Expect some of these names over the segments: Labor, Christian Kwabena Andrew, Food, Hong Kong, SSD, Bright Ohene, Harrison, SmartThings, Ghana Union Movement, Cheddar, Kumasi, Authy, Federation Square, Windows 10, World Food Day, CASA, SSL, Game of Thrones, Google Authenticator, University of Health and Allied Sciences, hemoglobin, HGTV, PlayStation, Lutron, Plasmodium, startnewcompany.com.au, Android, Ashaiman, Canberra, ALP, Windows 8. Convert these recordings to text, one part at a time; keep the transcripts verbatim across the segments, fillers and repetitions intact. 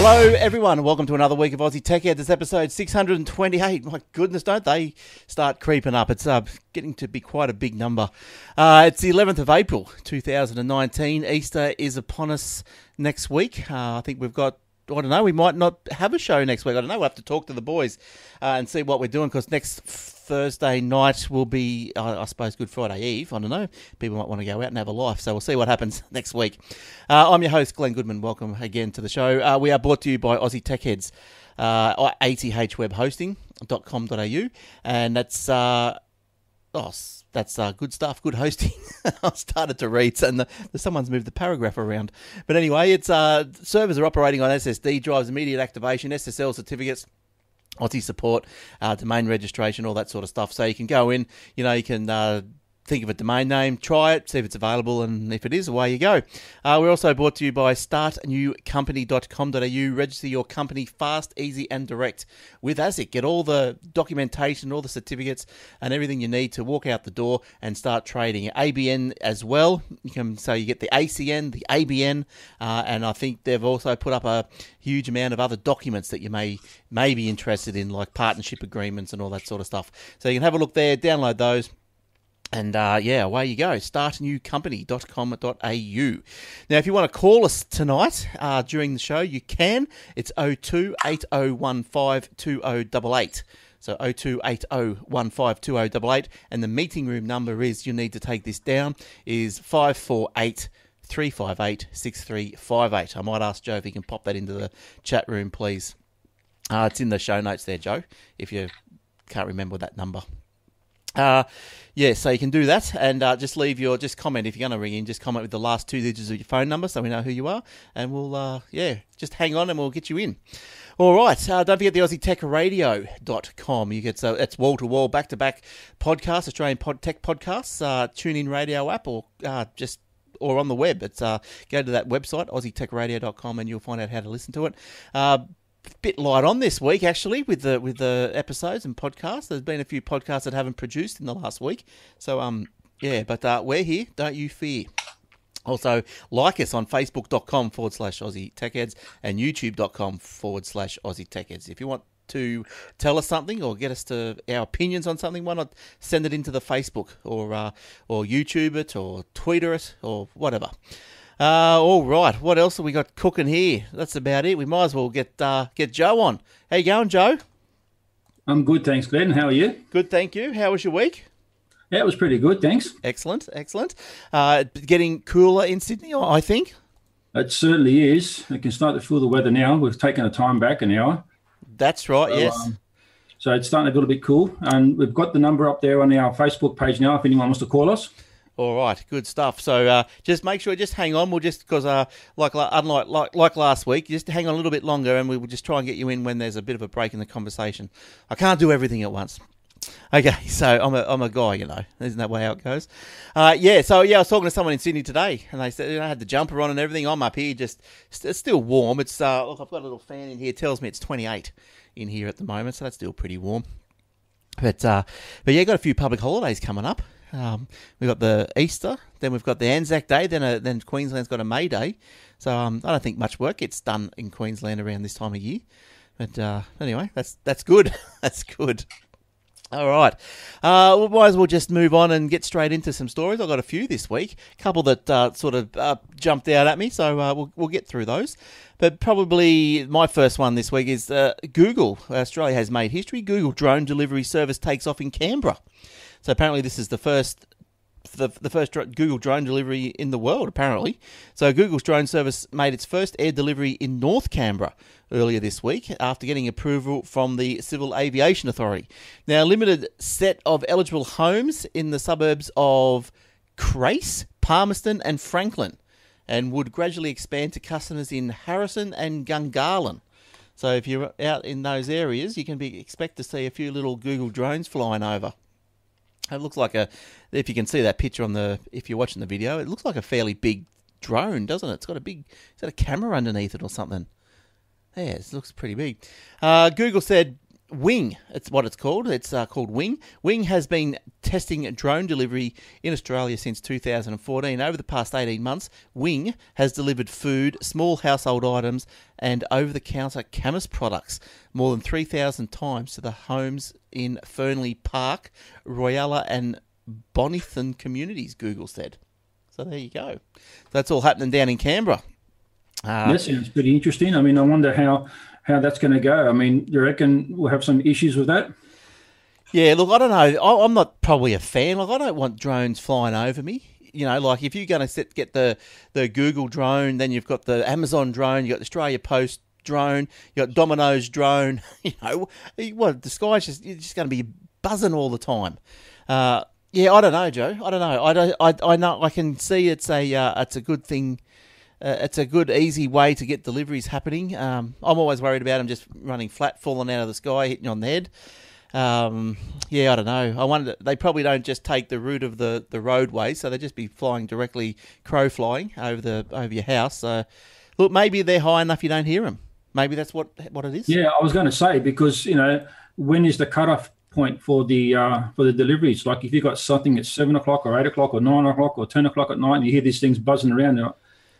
Hello everyone, welcome to another week of Aussie Tech Heads. This episode six hundred twenty-eight. My goodness, don't they start creeping up? It's uh, getting to be quite a big number. Uh, it's the eleventh of April, two thousand nineteen. Easter is upon us next week. Uh, I think we've got, I don't know, we might not have a show next week. I don't know, we'll have to talk to the boys uh, and see what we're doing, because next Thursday night will be, uh, I suppose, Good Friday Eve. I don't know. People might want to go out and have a life. So we'll see what happens next week. Uh, I'm your host, Glenn Goodman. Welcome again to the show. Uh, we are brought to you by Aussie Tech Heads, uh, A T H web hosting dot com dot A U. And that's... Uh, oh, that's uh, good stuff, good hosting. I started to read, and the, the, someone's moved the paragraph around. But anyway, it's uh, servers are operating on S S D drives, immediate activation, S S L certificates, Authy support, uh, domain registration, all that sort of stuff. So you can go in, you know, you can uh, think of a domain name, try it, see if it's available, and if it is, away you go. Uh, we're also brought to you by start new company dot com dot A U. Register your company fast, easy, and direct with ASIC. Get all the documentation, all the certificates, and everything you need to walk out the door and start trading. A B N as well. You can so you get the A C N, the A B N, uh, and I think they've also put up a huge amount of other documents that you may may be interested in, like partnership agreements and all that sort of stuff. So you can have a look there, download those. And, uh, yeah, away you go, start new company dot com dot A U. Now, if you want to call us tonight uh, during the show, you can. It's oh two eight oh one five two oh eight eight. So oh two eight oh one five two oh eight eight. And the meeting room number is, you need to take this down, is five four eight three five eight six three five eight. I might ask Joe if he can pop that into the chat room, please. Uh, it's in the show notes there, Joe, if you can't remember that number. Uh, yeah, so you can do that, and uh, just leave your, just comment if you're going to ring in, just comment with the last two digits of your phone number so we know who you are, and we'll, uh, yeah, just hang on and we'll get you in. All right, uh, don't forget the Aussie Tech radio dot com. You get, so it's wall-to-wall, back-to-back podcasts, Australian pod, tech podcasts, uh, TuneIn radio app, or uh, just... or on the web. It's uh, go to that website, aussie tech radio dot com, and you'll find out how to listen to it. Uh, bit light on this week, actually, with the with the episodes and podcasts. There's been a few podcasts that haven't produced in the last week. So, um, yeah, but uh, we're here. Don't you fear. Also, like us on facebook dot com forward slash Aussie Tech Heads and youtube dot com forward slash Aussie Tech Heads. If you want to tell us something or get us to our opinions on something, why not send it into the Facebook or uh, or YouTube it or Twitter it or whatever. Uh, all right, what else have we got cooking here? That's about it. We might as well get uh, get Joe on. How you going, Joe? I'm good, thanks, Glenn. How are you? Good, thank you. How was your week? Yeah, it was pretty good, thanks. Excellent, excellent. Uh, getting cooler in Sydney, I think. It certainly is. I can start to feel the weather now. We've taken a time back, an hour. That's right, so, yes. Um, so it's starting to get a bit cool. And we've got the number up there on our Facebook page now if anyone wants to call us. All right, good stuff. So uh, just make sure, just hang on. We'll just, because uh, like, unlike, like like last week, just hang on a little bit longer and we will just try and get you in when there's a bit of a break in the conversation. I can't do everything at once. Okay, so I'm a I'm a guy, you know. Isn't that way how it goes? Uh, yeah, so yeah, I was talking to someone in Sydney today, and they said, you know, I had the jumper on and everything. I'm up here, just it's still warm. It's uh, look, I've got a little fan in here. It tells me it's twenty-eight in here at the moment, so that's still pretty warm. But uh, but yeah, got a few public holidays coming up. Um, we've got the Easter, then we've got the Anzac Day, then a, then Queensland's got a May Day. So um, I don't think much work gets done in Queensland around this time of year. But uh, anyway, that's that's good. That's good. All right, uh, we might as well just move on and get straight into some stories. I've got a few this week, a couple that uh, sort of uh, jumped out at me, so uh, we'll, we'll get through those. But probably my first one this week is uh, Google. Australia has made history. Google drone delivery service takes off in Canberra. So apparently this is the first... The, the first Google drone delivery in the world, apparently. So Google's drone service made its first air delivery in North Canberra earlier this week after getting approval from the Civil Aviation Authority. Now, a limited set of eligible homes in the suburbs of Crace, Palmerston and Franklin, and would gradually expand to customers in Harrison and Gungahlin. So if you're out in those areas, you can be expect to see a few little Google drones flying over. It looks like a, if you can see that picture on the, if you're watching the video, it looks like a fairly big drone, doesn't it? It's got a big, is that a camera underneath it or something? Yeah, it looks pretty big. Uh, Google said Wing, it's what it's called. It's uh, called Wing. Wing has been testing drone delivery in Australia since two thousand fourteen. Over the past eighteen months, Wing has delivered food, small household items, and over-the-counter commerce products more than three thousand times to the homes in Fernley Park, Royalla and Bonython communities, Google said. So there you go. That's all happening down in Canberra. Uh, that sounds pretty interesting. I mean, I wonder how... how that's going to go. I mean, do you reckon we'll have some issues with that? Yeah, look, I don't know. I'm not probably a fan. Like, I don't want drones flying over me. You know, like if you're going to sit, get the, the Google drone, then you've got the Amazon drone, you've got the Australia Post drone, you've got Domino's drone. You know, what, the sky's just, you're just going to be buzzing all the time. Uh, yeah, I don't know, Joe. I don't know. I, don't, I, I know. I can see it's a uh, it's a good thing. Uh, it's a good, easy way to get deliveries happening. Um, I'm always worried about them just running flat, falling out of the sky, hitting you on the head. Um, yeah, I don't know. I wonder, they probably don't just take the route of the, the roadway, so they'd just be flying directly, crow flying over the over your house. So, look, maybe they're high enough you don't hear them. Maybe that's what what it is. Yeah, I was going to say, because you know, when is the cutoff point for the uh, for the deliveries? Like if you got something at seven o'clock or eight o'clock or nine o'clock or ten o'clock at night, and you hear these things buzzing around.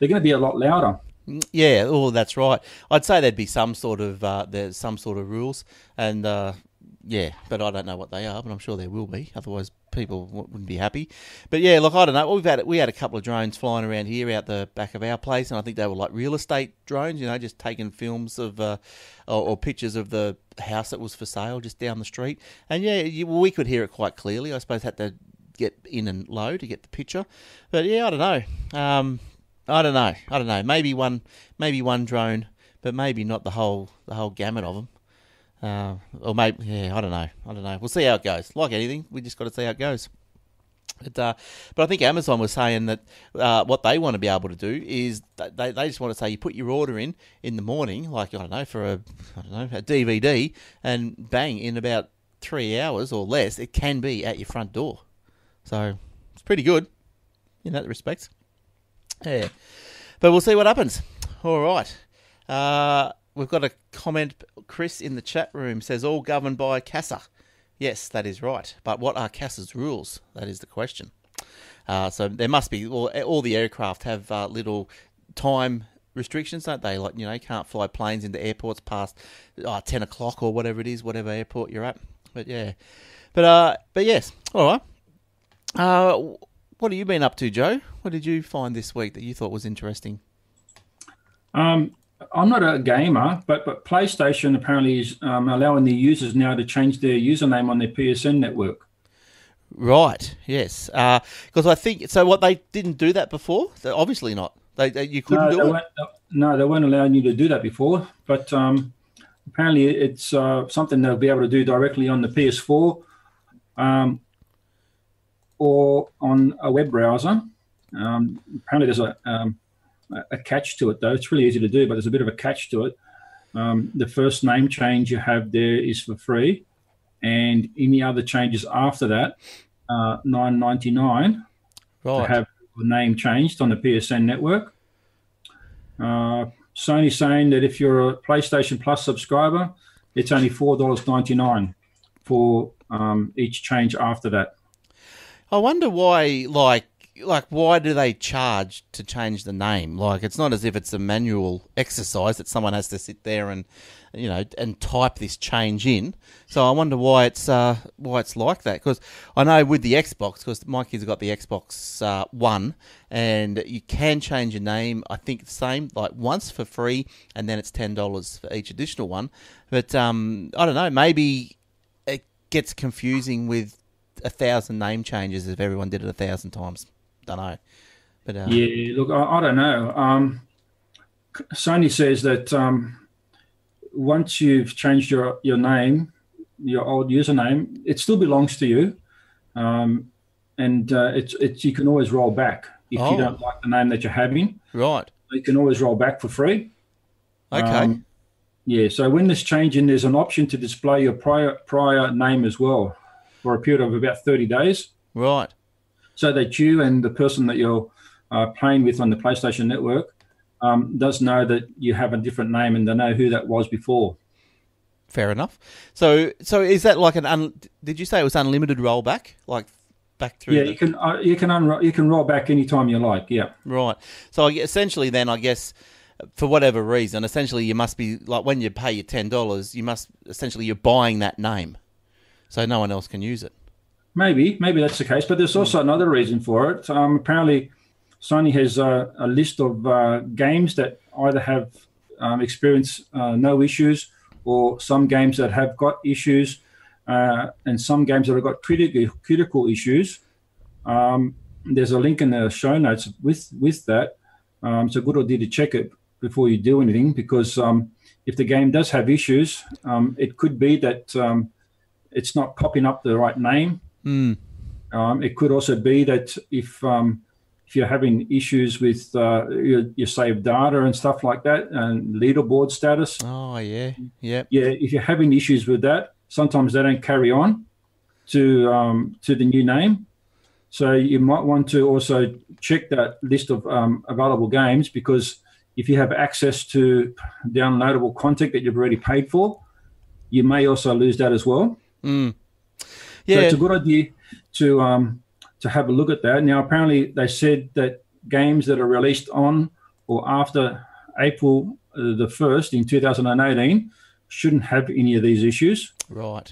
They're going to be a lot louder. Yeah, oh, that's right. I'd say there'd be some sort of uh, there's some sort of rules, and uh, yeah, but I don't know what they are. But I'm sure there will be. Otherwise, people wouldn't be happy. But yeah, look, I don't know. We've had we had a couple of drones flying around here out the back of our place, and I think they were like real estate drones. You know, just taking films of uh, or, or pictures of the house that was for sale just down the street. And yeah, you, we could hear it quite clearly. I suppose had to get in and low to get the picture. But yeah, I don't know. Um, I don't know. I don't know. Maybe one, maybe one drone, but maybe not the whole, the whole gamut of them. Uh, or maybe, yeah, I don't know. I don't know. We'll see how it goes. Like anything, we just got to see how it goes. But, uh, but I think Amazon was saying that uh, what they want to be able to do is they they just want to say you put your order in in the morning, like I don't know for a I don't know a D V D, and bang, in about three hours or less, it can be at your front door. So it's pretty good in that respect. Yeah, but we'll see what happens. All right. Uh, we've got a comment. Chris in the chat room says, all governed by CASA. Yes, that is right. But what are CASA's rules? That is the question. Uh, so there must be, well, all the aircraft have uh, little time restrictions, don't they? Like, you know, you can't fly planes into airports past oh, ten o'clock or whatever it is, whatever airport you're at. But yeah. But, uh, but yes, all right. Uh, What have you been up to, Joe? What did you find this week that you thought was interesting? Um, I'm not a gamer, but but PlayStation apparently is um, allowing their users now to change their username on their P S N network. Right, yes. Because uh, I think, so what, they didn't do that before? So obviously not. They, they You couldn't no, do it? No, they weren't allowing you to do that before, but um, apparently it's uh, something they'll be able to do directly on the P S four. Um or on a web browser. Um, apparently there's a, um, a catch to it, though. It's really easy to do, but there's a bit of a catch to it. Um, the first name change you have there is for free, and any other changes after that, uh, nine ninety-nine right. to have the name changed on the P S N network. Uh, Sony's saying that if you're a PlayStation Plus subscriber, it's only four dollars ninety-nine for um, each change after that. I wonder why, like, like why do they charge to change the name? Like, it's not as if it's a manual exercise that someone has to sit there and, you know, and type this change in. So I wonder why it's uh, why it's like that. Because I know with the Xbox, because my kids have got the Xbox uh, One, and you can change your name. I think the same, like once for free, and then it's ten dollars for each additional one. But um, I don't know. Maybe it gets confusing with a thousand name changes if everyone did it a thousand times. Don't know, but uh, yeah, look, I, I don't know. Um, Sony says that um, once you've changed your your name, your old username, it still belongs to you, um, and uh, it's it's you can always roll back if oh. you don't like the name that you're having. Right, you can always roll back for free. Okay. Um, yeah. So when this changing, there's an option to display your prior prior name as well, for a period of about thirty days. Right. So that you and the person that you're uh, playing with on the PlayStation Network um, does know that you have a different name and they know who that was before. fair enough. So, so is that like an? Un, did you say it was unlimited rollback? Like back through? Yeah, the... you can uh, you can unroll you can roll back any time you like. Yeah. Right. So essentially, then I guess, for whatever reason, essentially you must be like when you pay your ten dollars, you must essentially you're buying that name, so no one else can use it. Maybe, maybe that's the case. But there's also another reason for it. Um, apparently, Sony has a, a list of uh, games that either have um, experienced uh, no issues, or some games that have got issues, uh, and some games that have got critical critical issues. Um, there's a link in the show notes with with that. Um, so good idea to check it before you do anything, because um, if the game does have issues, um, it could be that um, it's not popping up the right name. Mm. Um, it could also be that if um, if you're having issues with uh, your, your saved data and stuff like that, and leaderboard status. Oh yeah, yeah, yeah. If you're having issues with that, sometimes they don't carry on to um, to the new name. So you might want to also check that list of um, available games, because if you have access to downloadable content that you've already paid for, you may also lose that as well. Mm. Yeah. So it's a good idea to um, to have a look at that. Now, apparently they said that games that are released on or after April the first in two thousand eighteen shouldn't have any of these issues. Right.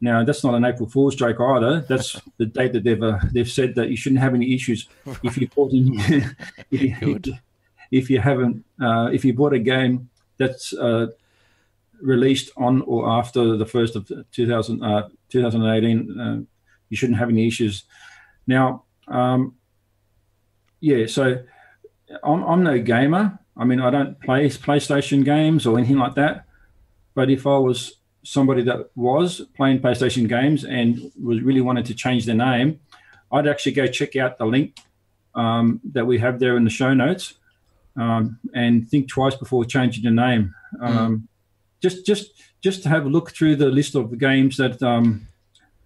Now, that's not an April Fool's joke either. That's the date that they've uh, they've said that you shouldn't have any issues if you bought in, if, you, if you haven't uh, if you bought a game that's uh, released on or after the first of two thousand uh, twenty eighteen. Uh, you shouldn't have any issues. Now, um, yeah. So I'm I'm no gamer. I mean, I don't play PlayStation games or anything like that. But if I was somebody that was playing PlayStation games and was really wanted to change their name, I'd actually go check out the link um, that we have there in the show notes um, and think twice before changing the name. Um, mm. Just, just, just to have a look through the list of the games that um,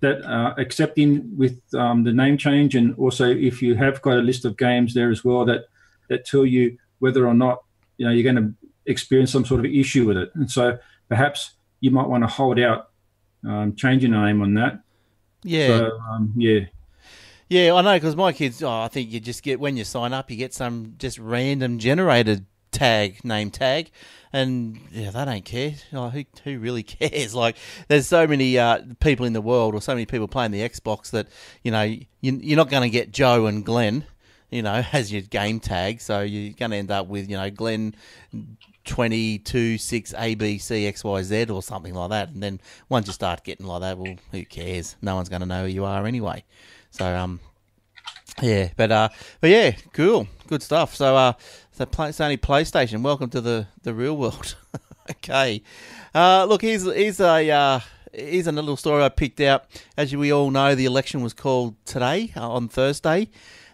that are accepting with um, the name change, and also if you have got a list of games there as well that that tell you whether or not you know you're going to experience some sort of issue with it, and so perhaps you might want to hold out, um, change your name on that. Yeah. So, um, yeah. Yeah, I know, because my kids, oh, I think you just get, when you sign up, you get some just random generated tag, name tag, and yeah, they don't care. Oh, who, who really cares? Like, there's so many uh, people in the world, or so many people playing the Xbox that, you know, you, you're not going to get Joe and Glenn, you know, as your game tag, so you're going to end up with, you know, Glenn twenty-two six A B C X Y Z or something like that, and then once you start getting like that, well, who cares? No one's going to know who you are anyway. So, um, yeah, but uh, but yeah, cool, good stuff. So, uh, so Sony PlayStation, welcome to the, the real world. Okay, uh, look, here's here's a uh, here's a little story I picked out. As we all know, the election was called today uh, on Thursday,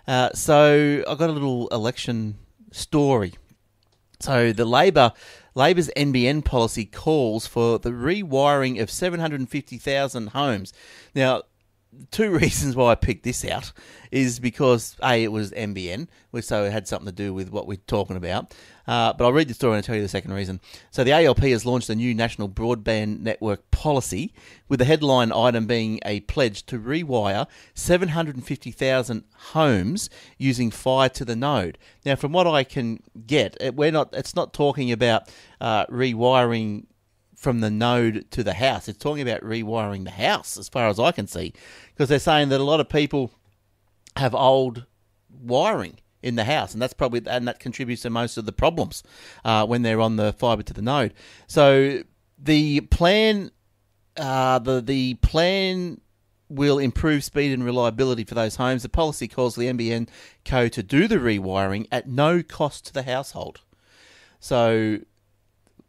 uh, so I got a little election story. So the Labor Labor's N B N policy calls for the rewiring of seven hundred fifty thousand homes. Now, two reasons why I picked this out is because, A, it was N B N, so it had something to do with what we're talking about. Uh, but I'll read the story and I'll tell you the second reason. So the A L P has launched a new national broadband network policy, with the headline item being a pledge to rewire seven hundred fifty thousand homes using fibre to the node. Now, from what I can get, we're not. It's not talking about uh, rewiring from the node to the house. It's talking about rewiring the house, as far as I can see, because they're saying that a lot of people have old wiring in the house, and that's probably and that contributes to most of the problems uh, when they're on the fibre to the node. So the plan, uh, the the plan. will improve speed and reliability for those homes. The policy calls the N B N Co to do the rewiring at no cost to the household. So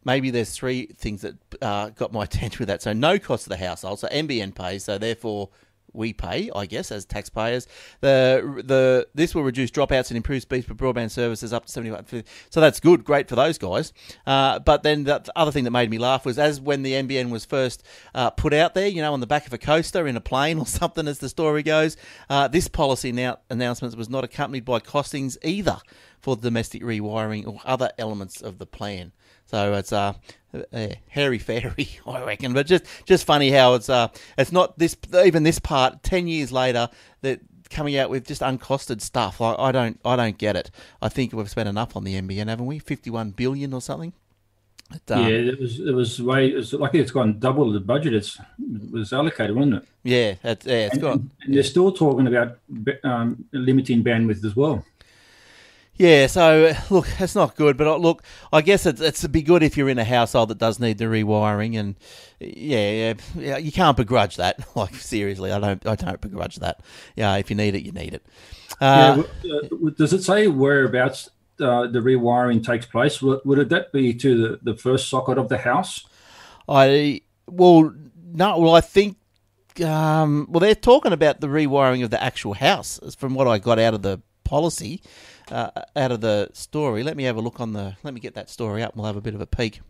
maybe there's three things that uh, got my attention with that. So no cost to the household. So N B N pays, so therefore we pay, I guess, as taxpayers. The the this will reduce dropouts and improve speeds for broadband services up to seventy-five. So that's good, great for those guys. Uh, but then the other thing that made me laugh was, as when the N B N was first uh, put out there, you know, on the back of a coaster in a plane or something, as the story goes, uh, this policy now announcement was not accompanied by costings either, for domestic rewiring or other elements of the plan. So it's uh, uh hairy fairy, I reckon. But just just funny how it's uh it's not this even this part ten years later that coming out with just uncosted stuff. Like I don't I don't get it. I think we've spent enough on the N B N, haven't we? fifty-one billion or something. But, um, yeah, it was it was way it's lucky it's gone double the budget it's it was allocated, wasn't it? Yeah, that's yeah, it's and, gone. And they're still talking about um, limiting bandwidth as well. Yeah, so look, it's not good, but look, I guess it's it's be good if you're in a household that does need the rewiring, and yeah, yeah, you can't begrudge that. Like seriously, I don't I don't begrudge that. Yeah, if you need it, you need it. Uh, yeah, does it say whereabouts Uh, the rewiring takes place? Would, would that be to the, the first socket of the house? I well no well I think um, well they're talking about the rewiring of the actual house from what I got out of the policy uh, out of the story. Let me have a look on the let me get that story up. We'll have a bit of a peek.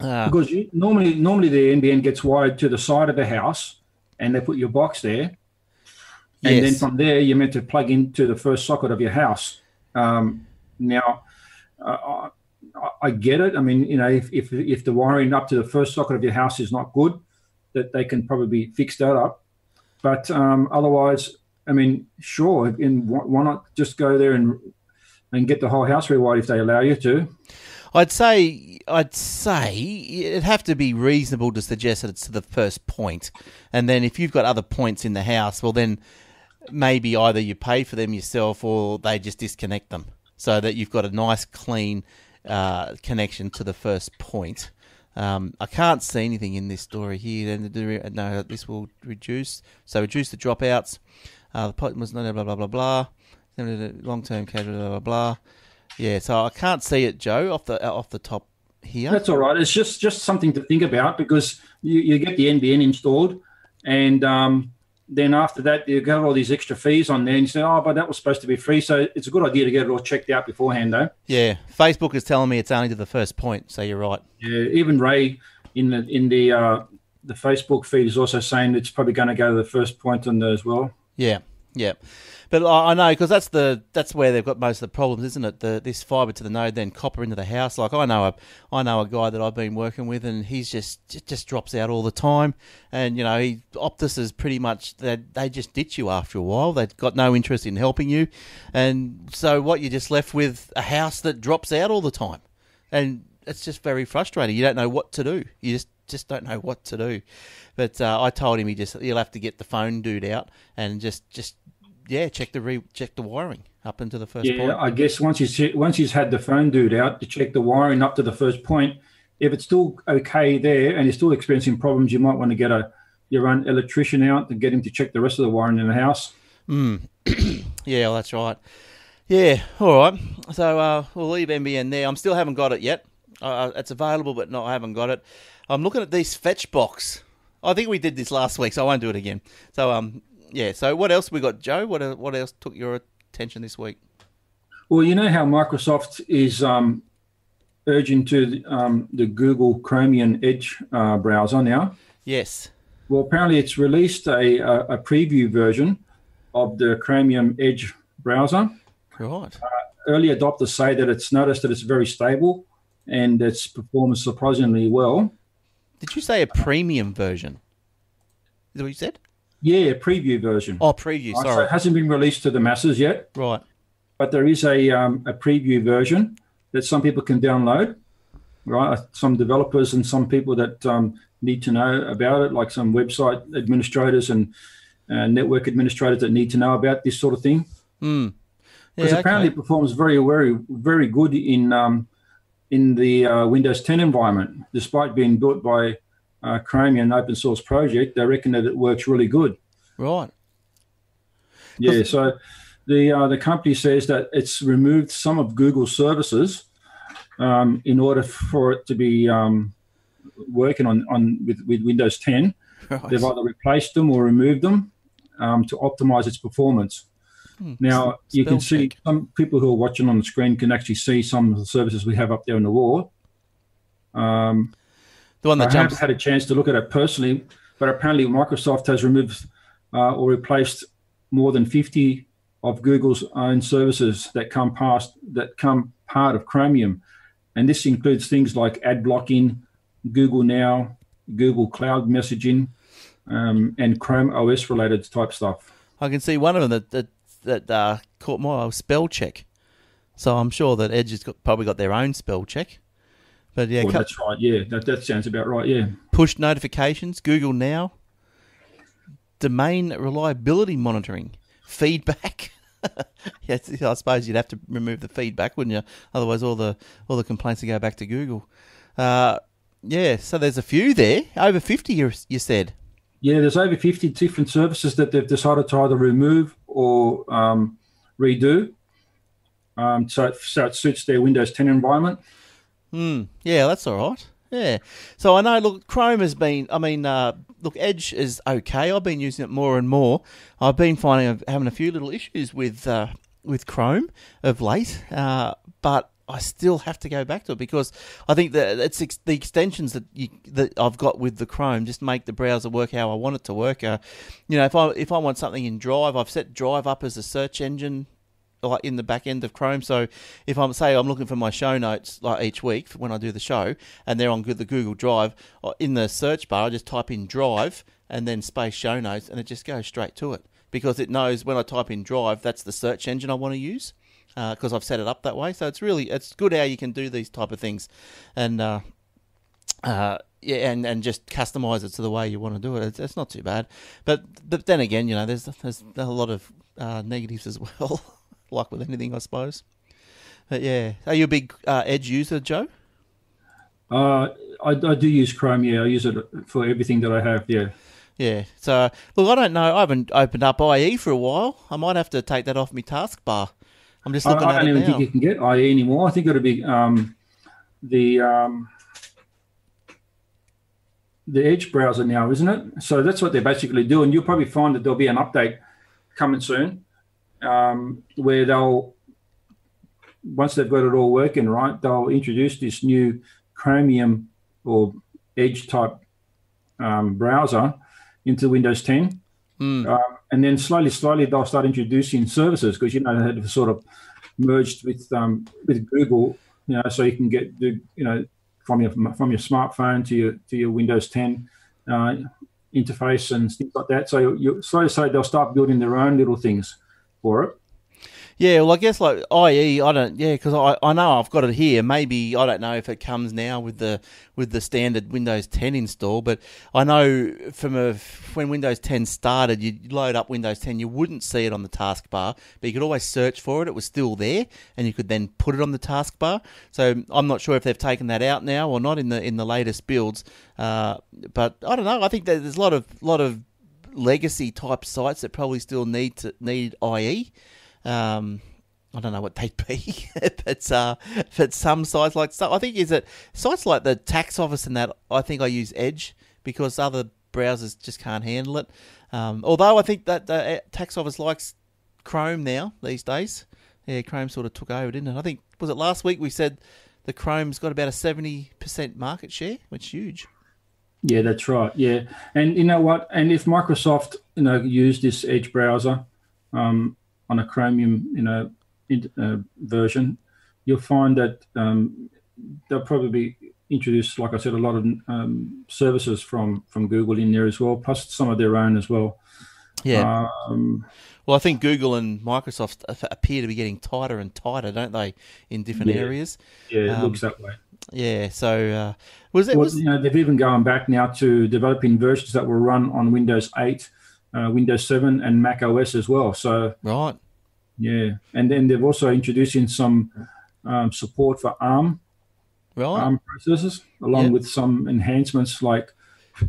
Uh, because you, normally normally the N B N gets wired to the side of the house, and they put your box there, and yes. Then from there you're meant to plug into the first socket of your house. Um, now, uh, I, I get it. I mean, you know, if, if if the wiring up to the first socket of your house is not good, that they can probably fix that up. But um, otherwise, I mean, sure, and why not just go there and and get the whole house rewired if they allow you to? I'd say I'd say it'd have to be reasonable to suggest that it's to the first point, and then if you've got other points in the house, well then. Maybe either you pay for them yourself or they just disconnect them so that you've got a nice, clean uh, connection to the first point. Um, I can't see anything in this story here. No, this will reduce. So reduce the dropouts. Uh, the pot was blah, blah, blah, blah, blah. Long-term care, blah, blah, blah. Yeah, so I can't see it, Joe, off the off the top here. That's all right. It's just, just something to think about because you, you get the N B N installed and... Um, then after that, you got all these extra fees on there, and you say, oh, but that was supposed to be free, so it's a good idea to get it all checked out beforehand, though. Yeah, Facebook is telling me it's only to the first point, so you're right. Yeah, even Ray in the in the uh, the Facebook feed is also saying it's probably going to go to the first point on there as well. Yeah, yeah, but I know because that's the that's where they've got most of the problems, isn't it? The this fibre to the node, then copper into the house. Like I know a I know a guy that I've been working with, and he's just just drops out all the time. And you know, he, Optus is pretty much they they just ditch you after a while. They've got no interest in helping you, and so what you're just left with a house that drops out all the time, and it's just very frustrating. You don't know what to do. You just just don't know what to do. But uh, I told him he just you'll have to get the phone dude out and just just. Yeah, check the re- check the wiring up into the first yeah, point. Yeah, I guess once he's once he's had the phone dude out to check the wiring up to the first point, if it's still okay there and you're still experiencing problems, you might want to get a your own electrician out and get him to check the rest of the wiring in the house. Mm. Yeah, well, that's right. Yeah, all right. So uh, we'll leave N B N there. I still haven't got it yet. Uh, it's available, but no, I haven't got it. I'm looking at these fetch box. I think we did this last week, so I won't do it again. So um. Yeah, so what else we got, Joe? What what else took your attention this week? Well, you know how Microsoft is um, urging to the, um, the Google Chromium Edge uh, browser now? Yes. Well, apparently it's released a, a, a preview version of the Chromium Edge browser. Right. Uh, early adopters say that it's noticed that it's very stable and it's performed surprisingly well. Did you say a premium version? Is that what you said? Yeah, preview version. Oh, preview, right, sorry. So it hasn't been released to the masses yet. Right. But there is a um, a preview version that some people can download, right? Some developers and some people that um, need to know about it, like some website administrators and uh, network administrators that need to know about this sort of thing. Mm. Yeah, because apparently okay. It performs very, very, very good in, um, in the uh, Windows ten environment, despite being built by... Uh, Chromium, an open source project, they reckon that it works really good. Right. Yeah, so the uh, the company says that it's removed some of Google's services um, in order for it to be um, working on, on with, with Windows ten. Right. They've either replaced them or removed them um, to optimize its performance. Hmm. Now, S- you can see check. Some people who are watching on the screen can actually see some of the services we have up there on the wall. Um The one that I jumps. haven't had a chance to look at it personally, but apparently Microsoft has removed uh, or replaced more than fifty of Google's own services that come past that come part of Chromium, and this includes things like ad blocking, Google Now, Google Cloud messaging, um, and Chrome O S related type stuff. I can see one of them that that, that uh, caught my eye, spell check. So I'm sure that Edge has got, probably got their own spell check. But yeah, oh, that's right. Yeah, that, that sounds about right. Yeah, push notifications, Google Now, domain reliability monitoring, feedback. Yes, I suppose you'd have to remove the feedback, wouldn't you? Otherwise, all the all the complaints would go back to Google. Uh, yeah, so there's a few there, over fifty. You, you said. Yeah, there's over fifty different services that they've decided to either remove or um, redo, um, so it, so it suits their Windows ten environment. Hmm. Yeah, that's all right. Yeah. So I know, look, Chrome has been, I mean, uh, look, Edge is okay. I've been using it more and more. I've been finding, having a few little issues with uh, with Chrome of late, uh, but I still have to go back to it because I think that it's ex- the extensions that you, that I've got with the Chrome just make the browser work how I want it to work. Uh, you know, if I if I want something in Drive, I've set Drive up as a search engine like in the back end of Chrome. So if I'm, say, I'm looking for my show notes like each week when I do the show and they're on the Google Drive, in the search bar I just type in Drive and then space show notes and it just goes straight to it because it knows when I type in Drive that's the search engine I want to use because uh, I've set it up that way. So it's really, it's good how you can do these type of things and uh, uh, yeah, and, and just customise it to the way you want to do it. It's, it's not too bad. But but then again, you know, there's, there's a lot of uh, negatives as well. Like with anything, I suppose. But yeah, are you a big uh, Edge user, Joe? Uh, I, I do use Chrome. Yeah, I use it for everything that I have. Yeah, yeah. So look, I don't know. I haven't opened up I E for a while. I might have to take that off my taskbar. I'm just looking I, at it now. I don't even think you can get I E anymore. I think it'll be um, the um, the Edge browser now, isn't it? So that's what they're basically doing. You'll probably find that there'll be an update coming soon. Um, where they'll, once they've got it all working right, they'll introduce this new Chromium or Edge type um, browser into Windows ten. Mm. Um, and then slowly, slowly they'll start introducing services because, you know, they've sort of merged with um, with Google, you know, so you can get, the you know, from your from your smartphone to your to your Windows ten uh, interface and things like that. So you slowly, slowly they'll start building their own little things for it. Yeah, well, I guess like I E, I don't, yeah, because I, I know I've got it here. Maybe, I don't know if it comes now with the with the standard Windows ten install, but I know from a, when Windows ten started, you'd load up Windows ten, you wouldn't see it on the taskbar, but you could always search for it. It was still there, and you could then put it on the taskbar. So I'm not sure if they've taken that out now or not in the in the latest builds. Uh, but I don't know. I think that there's a lot of lot of legacy type sites that probably still need to need I E. Um, I don't know what they'd be, but uh, but some sites like so I think is it sites like the tax office and that I think I use Edge because other browsers just can't handle it. Um, although I think that the tax office likes Chrome now these days. Yeah, Chrome sort of took over, didn't it? I think was it last week we said the Chrome's got about a seventy percent market share, which is huge. Yeah, that's right. Yeah. And you know what? And if Microsoft, you know, used this Edge browser um, on a Chromium, you know, in, uh, version, you'll find that um, they'll probably introduce, like I said, a lot of um, services from, from Google in there as well, plus some of their own as well. Yeah. Um, well, I think Google and Microsoft appear to be getting tighter and tighter, don't they, in different yeah. areas? Yeah, it um, looks that way. Yeah, so uh, was it? Well, was... You know, they've even gone back now to developing versions that were run on Windows eight, uh, Windows seven, and Mac O S as well. So right, yeah, and then they've also introducing some um, support for ARM, right. ARM processors, along yeah. with some enhancements like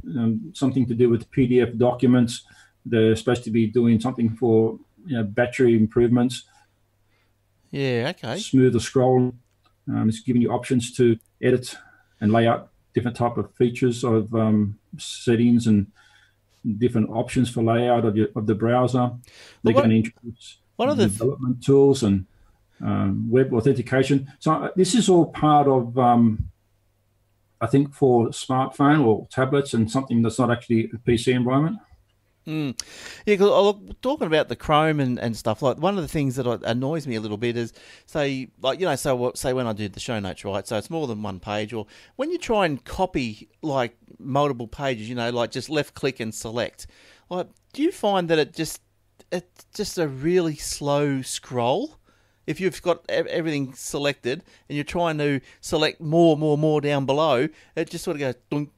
um, something to do with P D F documents. They're supposed to be doing something for you know battery improvements. Yeah, okay. Smoother scrolling. Um, it's giving you options to edit and lay out different type of features of um, settings and different options for layout of your, of the browser. They're well, what, going to introduce what are the development tools and um, web authentication. So this is all part of, um, I think, for smartphone or tablets and something that's not actually a P C environment. Mm. Yeah, cause I look, talking about the Chrome and, and stuff, like one of the things that annoys me a little bit is, say, like you know, so what, say when I do the show notes, right? So it's more than one page, or when you try and copy like multiple pages, you know, like just left click and select. Like, do you find that it just it's just a really slow scroll? If you've got everything selected and you're trying to select more, more, more down below, it just sort of goes doink,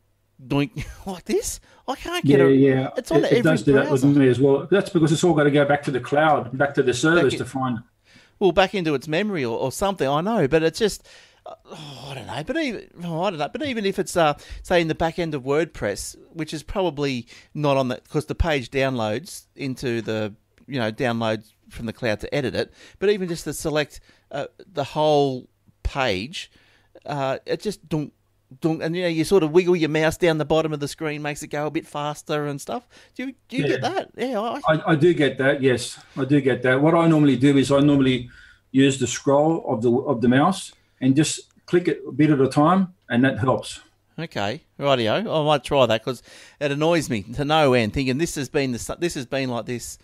doink, like this. I can't get yeah, it. Yeah, it's on it, every it does do browser. That with me as well. That's because it's all got to go back to the cloud, back to the service in, to find it. Well, back into its memory or, or something. I know, but it's just oh, I don't know. But even oh, I don't know. But even if it's uh, say in the back end of WordPress, which is probably not on that because the page downloads into the you know downloads. From the cloud to edit it, but even just to select uh, the whole page, uh, it just don't, don't, and you know you sort of wiggle your mouse down the bottom of the screen, makes it go a bit faster and stuff. Do you do you yeah. get that? Yeah, I, I, I do get that. Yes, I do get that. What I normally do is I normally use the scroll of the of the mouse and just click it a bit at a time, and that helps. Okay, rightio. I might try that because it annoys me to no end. Thinking this has been the this has been like this.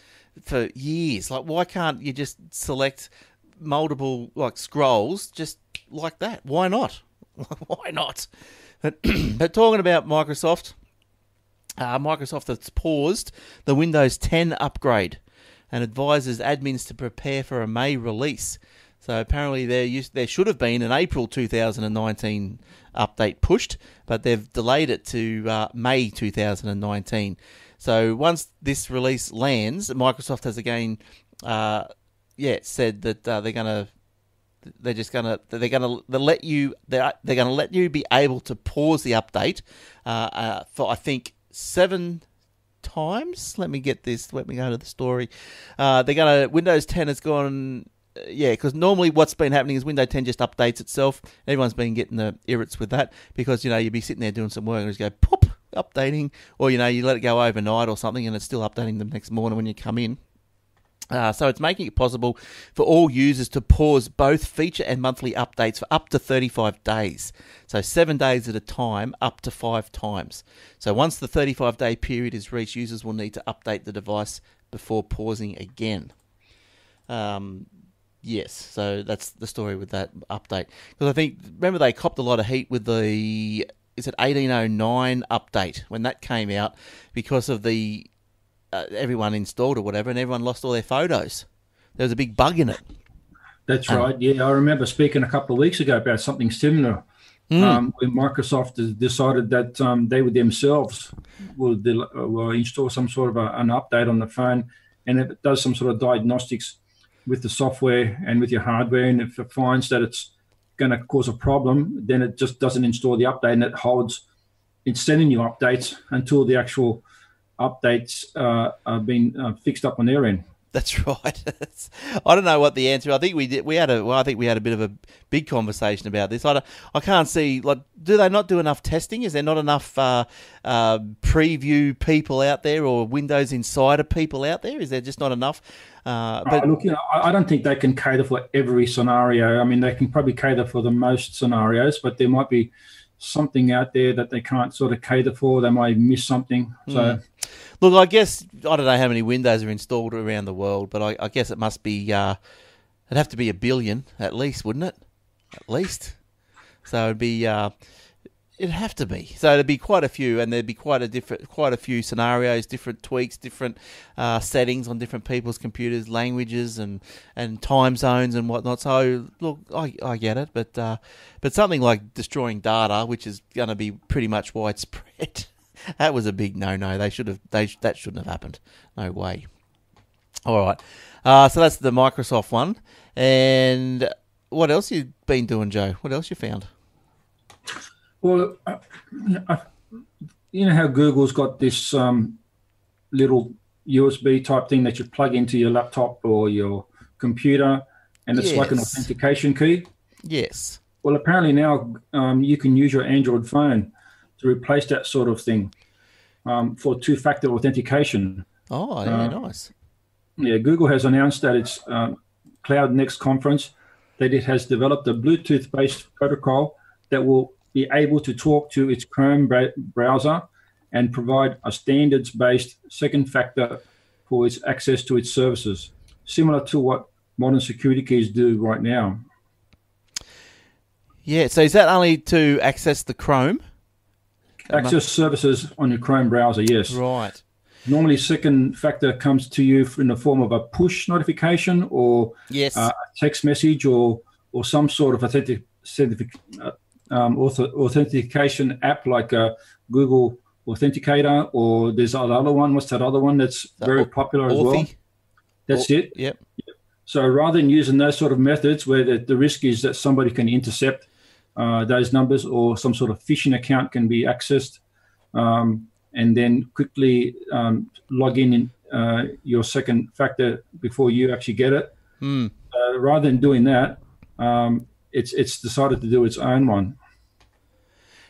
For years, like why can't you just select multiple like scrolls just like that? Why not? Why not? But, but talking about Microsoft, uh, Microsoft has paused the Windows ten upgrade and advises admins to prepare for a May release. So apparently there used, there should have been an April two thousand nineteen update pushed, but they've delayed it to uh, May two thousand nineteen. So once this release lands, Microsoft has again, uh, yeah, said that uh, they're gonna, they're just gonna, they're gonna let you, they're they're gonna let you be able to pause the update uh, uh, for I think seven times. Let me get this. Let me go to the story. Uh, they're gonna Windows ten has gone. Yeah, because normally what's been happening is Windows ten just updates itself. Everyone's been getting the irrits with that because, you know, you'd be sitting there doing some work and just go, pop, updating. Or, you know, you let it go overnight or something and it's still updating the next morning when you come in. Uh, so it's making it possible for all users to pause both feature and monthly updates for up to thirty-five days. So seven days at a time, up to five times. So once the thirty-five day period is reached, users will need to update the device before pausing again. Um... Yes, so that's the story with that update. Because I think, remember they copped a lot of heat with the, is it eighteen oh nine update when that came out because of the, uh, everyone installed or whatever and everyone lost all their photos. There was a big bug in it. That's um, right, yeah. I remember speaking a couple of weeks ago about something similar mm. um, when Microsoft has decided that um, they themselves will, del- will install some sort of a, an update on the phone and it does some sort of diagnostics with the software and with your hardware, and if it finds that it's going to cause a problem, then it just doesn't install the update and it holds it's sending you updates until the actual updates uh, are being uh, fixed up on their end. That's right. I don't know what the answer. I think we did. We had a. Well, I think we had a bit of a big conversation about this. I don't, I can't see. Like, do they not do enough testing? Is there not enough uh, uh, preview people out there or Windows Insider people out there? Is there just not enough? Uh, but uh, look, you know, I, I don't think they can cater for every scenario. I mean, they can probably cater for the most scenarios, but there might be something out there that they can't sort of cater for. They might miss something. So. Mm. Look, I guess, I don't know how many Windows are installed around the world, but I, I guess it must be, uh, it'd have to be a billion at least, wouldn't it? At least. So it'd be, uh, it'd have to be. So it'd be quite a few, and there'd be quite a different, quite a few scenarios, different tweaks, different uh, settings on different people's computers, languages, and, and time zones and whatnot. So look, I, I get it, but uh, but something like destroying data, which is going to be pretty much widespread. That was a big no-no. They should have. They that shouldn't have happened. No way. All right. Uh, so that's the Microsoft one. And what else you been doing, Joe? What else you found? Well, I, I, you know how Google's got this um, little U S B type thing that you plug into your laptop or your computer, and it's yes. like an authentication key. Yes. Well, apparently now um, you can use your Android phone to replace that sort of thing um, for two-factor authentication. Oh, yeah, uh, nice. Yeah, Google has announced at its um, Cloud Next conference that it has developed a Bluetooth-based protocol that will be able to talk to its Chrome browser and provide a standards-based second factor for its access to its services, similar to what modern security keys do right now. Yeah, so is that only to access the Chrome? Access services on your Chrome browser, yes. Right. Normally, second factor comes to you in the form of a push notification or yes. uh, a text message or or some sort of authentic, um, authentication app like a Google Authenticator, or there's another one. What's that other one that's very popular as well? That's it. Yep. So rather than using those sort of methods where the, the risk is that somebody can intercept uh, those numbers or some sort of phishing account can be accessed um, and then quickly um, log in, in uh, your second factor before you actually get it. Mm. Uh, rather than doing that, um, it's it's decided to do its own one.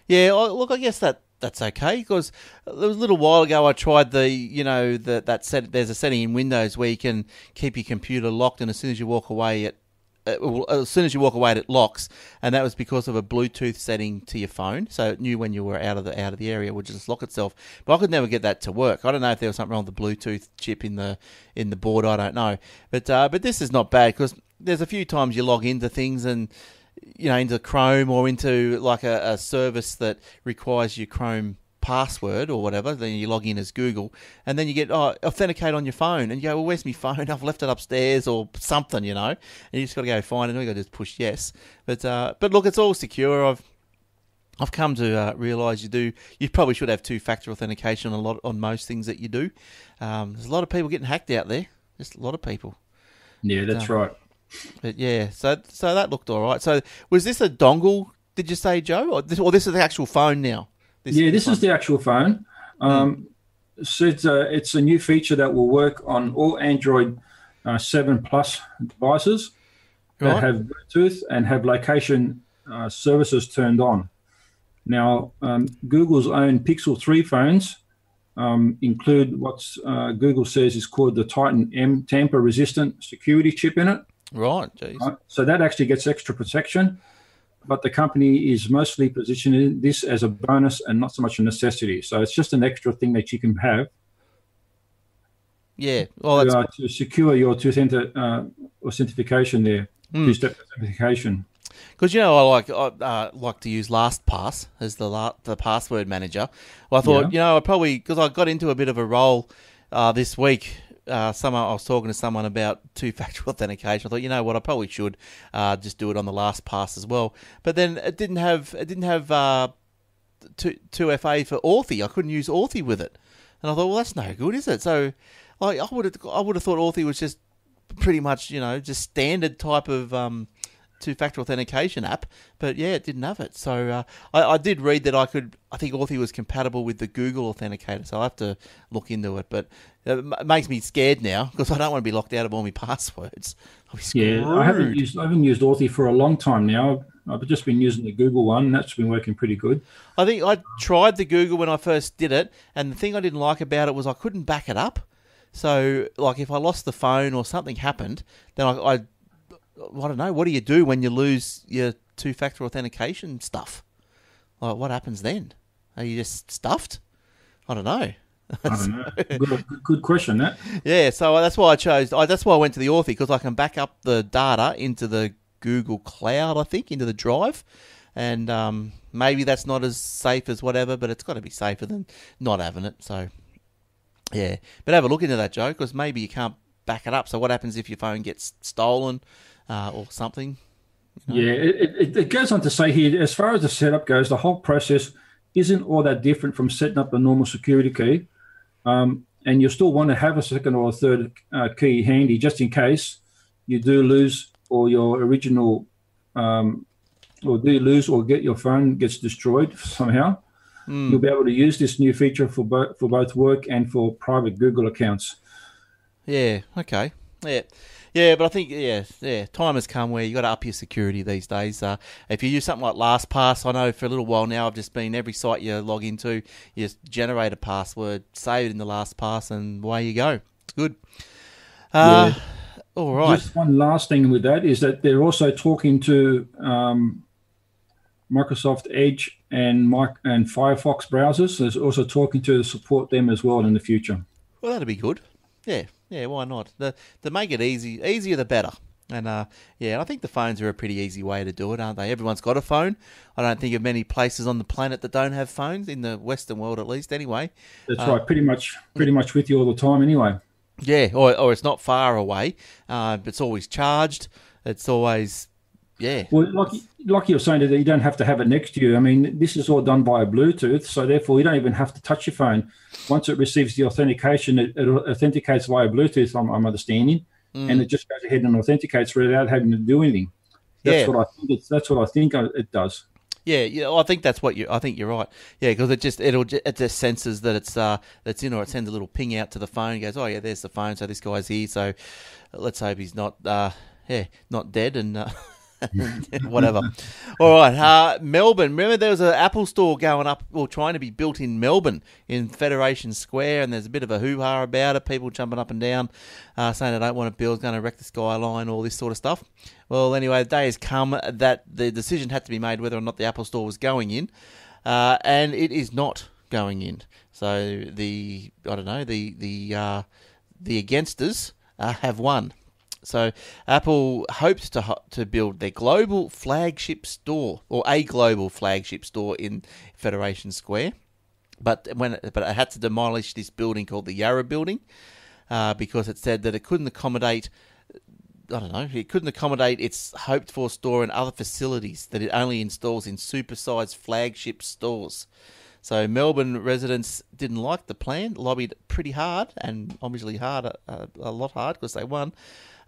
Yeah, look, I guess that that's okay, because a little while ago I tried the, you know, the, that set, there's a setting in Windows where you can keep your computer locked, and as soon as you walk away, it, as soon as you walk away, it locks, and that was because of a Bluetooth setting to your phone, so it knew when you were out of the out of the area, it would just lock itself. But I could never get that to work. I don't know if there was something wrong with the Bluetooth chip in the in the board. I don't know, but uh, but this is not bad, because there's a few times you log into things and, you know, into Chrome or into like a, a service that requires your Chrome password or whatever, then you log in as Google, and then you get, oh, authenticate on your phone, and you go, well, where's my phone? I've left it upstairs or something, you know, and you just got to go find it, and we got to just push yes. But uh, but look, it's all secure. I've I've come to uh, realise you do, you probably should have two-factor authentication on a lot on most things that you do. Um, there's a lot of people getting hacked out there. Just a lot of people. Yeah, that's but, um, right. But yeah, so so that looked all right. So was this a dongle, did you say, Joe? Or this, or this is the actual phone now? This yeah, this phone. is the actual phone. Um, mm. So it's a, it's a new feature that will work on all Android uh, seven plus devices right. that have Bluetooth and have location uh, services turned on. Now, um, Google's own Pixel three phones um, include what uh, Google says is called the Titan M tamper-resistant security chip in it. Right, geez. So that actually gets extra protection, but the company is mostly positioning this as a bonus and not so much a necessity. So it's just an extra thing that you can have. Yeah, well, that's... To, uh, to secure your two-factor uh, authentication there, mm. two-step authentication. Because, you know, I like I uh, like to use LastPass as the la- the password manager. Well, I thought, yeah. you know, I probably because I got into a bit of a roll uh, this week. Uh, someone, I was talking to someone about two-factor authentication. I thought, you know what, I probably should uh, just do it on the LastPass as well. But then it didn't have it didn't have uh, two, two F A for Authy. I couldn't use Authy with it, and I thought, well, that's no good, is it? So, like, I would have I would have thought Authy was just pretty much, you know, just standard type of um, two-factor authentication app. But yeah, it didn't have it. So uh, I, I did read that I could. I think Authy was compatible with the Google Authenticator, so I'll have to look into it. But it makes me scared now, because I don't want to be locked out of all my passwords. I'll be screwed. Yeah, I haven't used I haven't used Authy for a long time now. I've just been using the Google one. That's been working pretty good. I think I tried the Google when I first did it, and the thing I didn't like about it was I couldn't back it up. So, like, if I lost the phone or something happened, then I, I, I don't know, what do you do when you lose your two-factor authentication stuff? Like, what happens then? Are you just stuffed? I don't know. I don't know. Good, good question, that. Yeah, so that's why I chose. I, that's why I went to the Authy, because I can back up the data into the Google Cloud, I think, into the Drive, and um, maybe that's not as safe as whatever, but it's got to be safer than not having it. So, yeah, but have a look into that, Joe, because maybe you can't back it up. So, what happens if your phone gets stolen uh, or something? You know? Yeah, it, it, it goes on to say here, as far as the setup goes, the whole process isn't all that different from setting up a normal security key. Um, and you'll still want to have a second or a third uh, key handy just in case you do lose or your original um, or do lose or get your phone gets destroyed somehow. Mm. You'll be able to use this new feature for, bo- for both work and for private Google accounts. Yeah, okay. Yeah. Yeah, but I think, yeah, yeah, time has come where you got to up your security these days. Uh, if you use something like LastPass, I know for a little while now I've just been every site you log into, you just generate a password, save it in the LastPass, and away you go. It's good. Uh, yeah. All right. Just one last thing with that is that they're also talking to um, Microsoft Edge and Mike and Firefox browsers. There's also talking to support them as well in the future. Well, that'd be good. Yeah, yeah. Why not? The, to make it easy, easier the better. And uh, yeah, I think the phones are a pretty easy way to do it, aren't they? Everyone's got a phone. I don't think of many places on the planet that don't have phones in the Western world, at least. Anyway, that's uh, right. Pretty much, pretty much with you all the time, anyway. Yeah, or or it's not far away. Uh, it's always charged. It's always. Yeah. Well, like, like you were saying, that you don't have to have it next to you. I mean, this is all done via Bluetooth, so therefore you don't even have to touch your phone. Once it receives the authentication, it, it authenticates via Bluetooth, I'm, I'm understanding, mm. and it just goes ahead and authenticates without having to do anything. That's yeah. what I think. It's, that's what I think it does. Yeah, yeah, I think that's what you. I think you're right. Yeah, because it just it'll it just senses that it's uh that's in, or it sends a little ping out to the phone. It goes, oh yeah, there's the phone. So this guy's here. So let's hope he's not uh yeah not dead and. Uh, whatever. All right, uh, Melbourne. Remember there was an Apple store going up, well, trying to be built in Melbourne in Federation Square, and there's a bit of a hoo-ha about it, people jumping up and down, uh, saying they don't want to build, going to wreck the skyline, all this sort of stuff. Well, anyway, the day has come that the decision had to be made whether or not the Apple store was going in, uh, and it is not going in. So the, I don't know, the, the, uh, the againsters uh, have won. So Apple hopes to to build their global flagship store, or a global flagship store in Federation Square, but when but it had to demolish this building called the Yarra Building uh, because it said that it couldn't accommodate. I don't know. It couldn't accommodate its hoped-for store and other facilities that it only installs in supersized flagship stores. So Melbourne residents didn't like the plan, lobbied pretty hard, and obviously hard, a, a lot hard, because they won.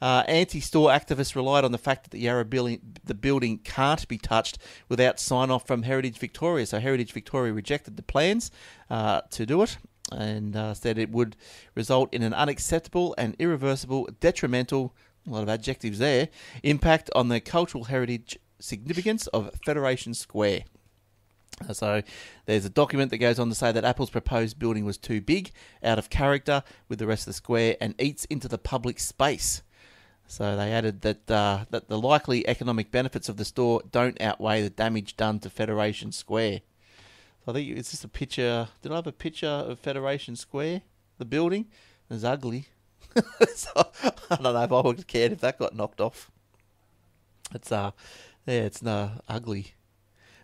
Uh, anti-store activists relied on the fact that the Yarra building, the building can't be touched without sign-off from Heritage Victoria. So Heritage Victoria rejected the plans uh, to do it, and uh, said it would result in an unacceptable and irreversible detrimental, a lot of adjectives there, impact on the cultural heritage significance of Federation Square. So there's a document that goes on to say that Apple's proposed building was too big, out of character with the rest of the square, and eats into the public space. So they added that uh, that the likely economic benefits of the store don't outweigh the damage done to Federation Square. So I think it's just a picture. Did I have a picture of Federation Square, the building? It's ugly. So I don't know if I would have cared if that got knocked off. It's uh, yeah, it's uh, ugly.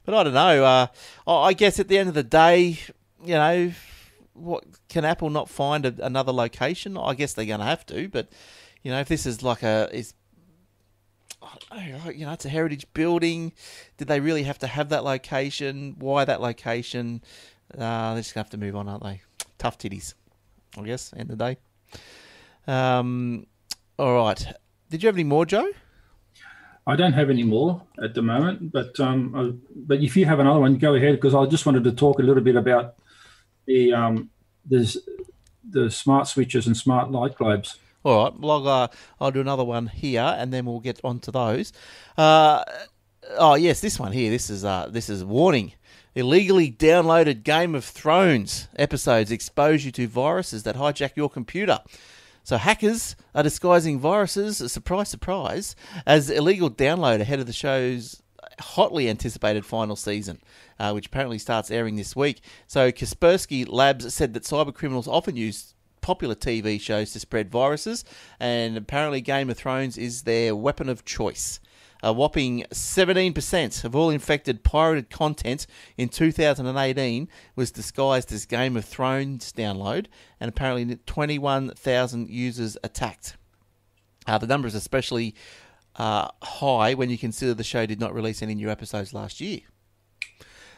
But I don't know. Uh, I guess at the end of the day, you know, what can Apple not find a, another location? I guess they're going to have to. But you know, if this is like a, is, I don't know, you know, it's a heritage building. Did they really have to have that location? Why that location? Uh, they're just going to have to move on, aren't they? Tough titties, I guess. End of the day. Um, all right. Did you have any more, Joe? I don't have any more at the moment, but um, I, but if you have another one, go ahead, because I just wanted to talk a little bit about the um, the, the smart switches and smart light globes. All right, well, uh, I'll do another one here, and then we'll get on to those. Uh, oh yes, this one here. This is uh, this is warning. Illegally downloaded Game of Thrones episodes expose you to viruses that hijack your computer. So hackers are disguising viruses, surprise, surprise, as illegal download ahead of the show's hotly anticipated final season, uh, which apparently starts airing this week. So Kaspersky Labs said that cybercriminals often use popular T V shows to spread viruses, and apparently Game of Thrones is their weapon of choice. A whopping seventeen percent of all infected pirated content in two thousand eighteen was disguised as Game of Thrones download, and apparently twenty-one thousand users attacked. Uh, the number is especially uh, high when you consider the show did not release any new episodes last year.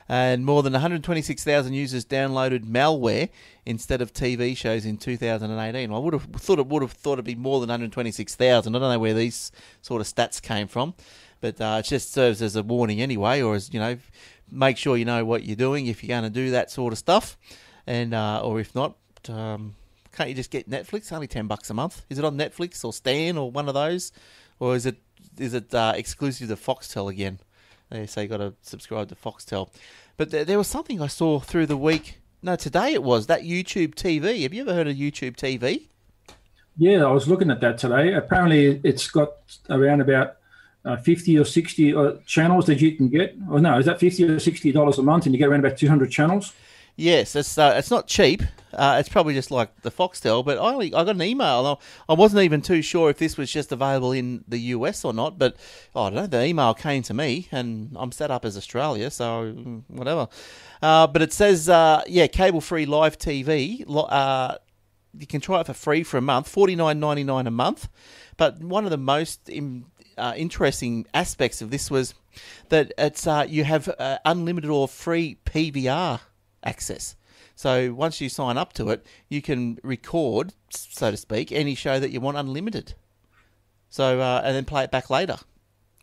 And more than one hundred twenty-six thousand users downloaded malware instead of T V shows in two thousand eighteen. I would have thought it would have thought it'd be more than one hundred twenty-six thousand. I don't know where these sort of stats came from, but uh, it just serves as a warning anyway, or as, you know, make sure you know what you're doing if you're going to do that sort of stuff, and uh, or if not, um, can't you just get Netflix? Only ten bucks a month. Is it on Netflix or Stan or one of those, or is it is it uh, exclusive to Foxtel again? They say you got to subscribe to Foxtel. But th- there was something I saw through the week. No, today it was, that YouTube T V. Have you ever heard of YouTube T V? Yeah, I was looking at that today. Apparently, it's got around about uh, fifty or sixty uh, channels that you can get. Or no, is that fifty or sixty dollars a month and you get around about two hundred channels? Yes, it's uh, it's not cheap. Uh, it's probably just like the Foxtel, but I only, I got an email. And I, I wasn't even too sure if this was just available in the U S or not, but oh, I don't know. The email came to me, and I'm set up as Australia, so whatever. Uh, but it says, uh, yeah, cable-free live T V. Uh, you can try it for free for a month, forty-nine ninety-nine a month. But one of the most in, uh, interesting aspects of this was that it's uh, you have uh, unlimited or free P V R access. So once you sign up to it, you can record, so to speak, any show that you want unlimited. So uh, and then play it back later.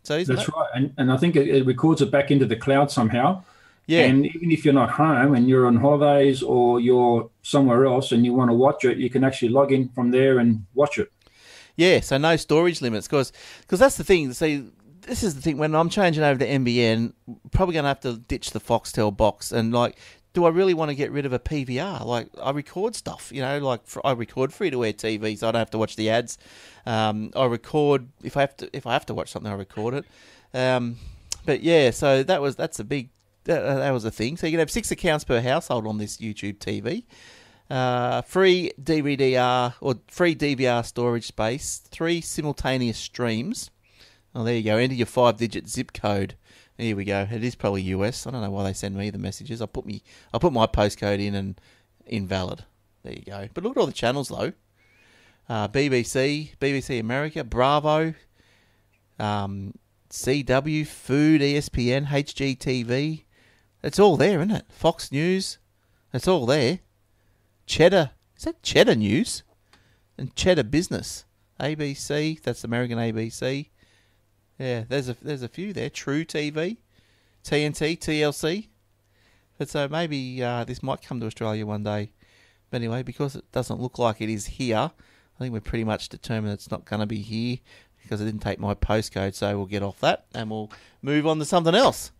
So isn't that's that right? And, and I think it, it records it back into the cloud somehow. Yeah. And even if you're not home and you're on holidays or you're somewhere else and you want to watch it, you can actually log in from there and watch it. Yeah. So no storage limits, because because that's the thing. See, this is the thing. When I'm changing over to N B N, probably going to have to ditch the Foxtel box and like. Do I really want to get rid of a P V R? Like, I record stuff, you know, like for, I record free-to-air T V, so I don't have to watch the ads. Um, I record if I have to if I have to watch something, I record it. Um, but yeah, so that was that's a big that, that was a thing. So you can have six accounts per household on this YouTube T V, uh, free D V D R or free D V R storage space, three simultaneous streams. Oh, there you go. Enter your five-digit zip code. Here we go. It is probably U S. I don't know why they send me the messages. I put me, I put my postcode in and invalid. There you go. But look at all the channels though. Uh, B B C, B B C America, Bravo, um, C W, Food, E S P N, H G T V. It's all there, isn't it? Fox News. It's all there. Cheddar. Is that Cheddar News? And Cheddar Business. A B C. That's American A B C. Yeah, there's a there's a few there. True T V, T N T, T L C. But so maybe uh, this might come to Australia one day. But anyway, because it doesn't look like it is here, I think we're pretty much determined it's not going to be here because it didn't take my postcode. So we'll get off that and we'll move on to something else.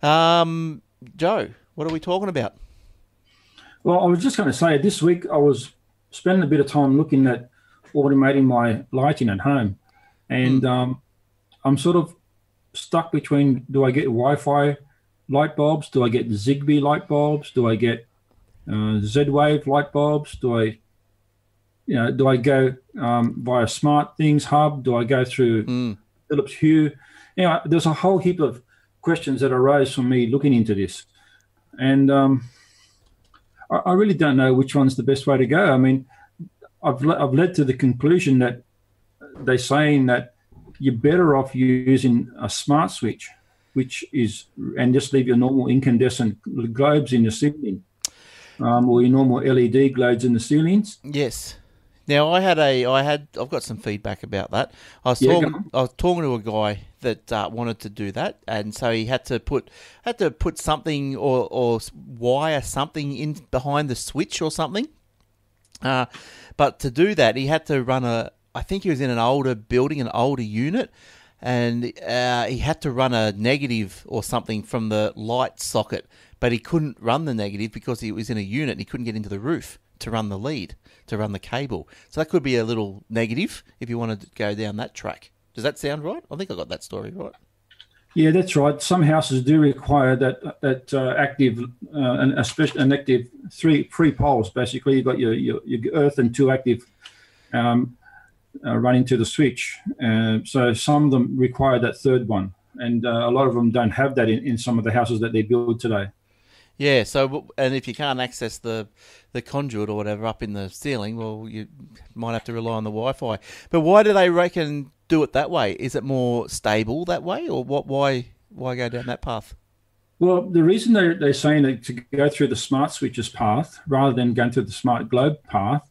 Um, Joe, what are we talking about? Well, I was just going to say this week I was spending a bit of time looking at automating my lighting at home, and. Mm. Um, I'm sort of stuck between, do I get Wi-Fi light bulbs? Do I get Zigbee light bulbs? Do I get uh, Z-Wave light bulbs? Do I, you know, do I go um, via SmartThings Hub? Do I go through mm. Philips Hue? Anyway, there's a whole heap of questions that arose from me looking into this. And um, I, I really don't know which one's the best way to go. I mean, I've, le- I've led to the conclusion that they're saying that you're better off using a smart switch, which is, and just leave your normal incandescent globes in the ceiling, um, or your normal L E D globes in the ceilings. Yes. Now I had a, I had, I've got some feedback about that. I was yeah, talking, I was talking to a guy that uh, wanted to do that, and so he had to put, had to put something or or wire something in behind the switch or something. Uh, but to do that, he had to run a. I think he was in an older building, an older unit, and uh, he had to run a negative or something from the light socket, but he couldn't run the negative because he was in a unit and he couldn't get into the roof to run the lead, to run the cable. So that could be a little negative if you wanted to go down that track. Does that sound right? I think I got that story right. Yeah, that's right. Some houses do require that that uh, active, uh, an, especially an active three three poles. Basically, you've got your, your, your earth and two active. Um, Uh, running to the switch. Uh, so some of them require that third one, and uh, a lot of them don't have that in, in some of the houses that they build today. Yeah, so and if you can't access the, the conduit or whatever up in the ceiling, well, you might have to rely on the Wi-Fi. But why do they reckon do it that way? Is it more stable that way, or what? why why go down that path? Well, the reason they're, they're saying that to go through the smart switches path rather than going through the smart globe path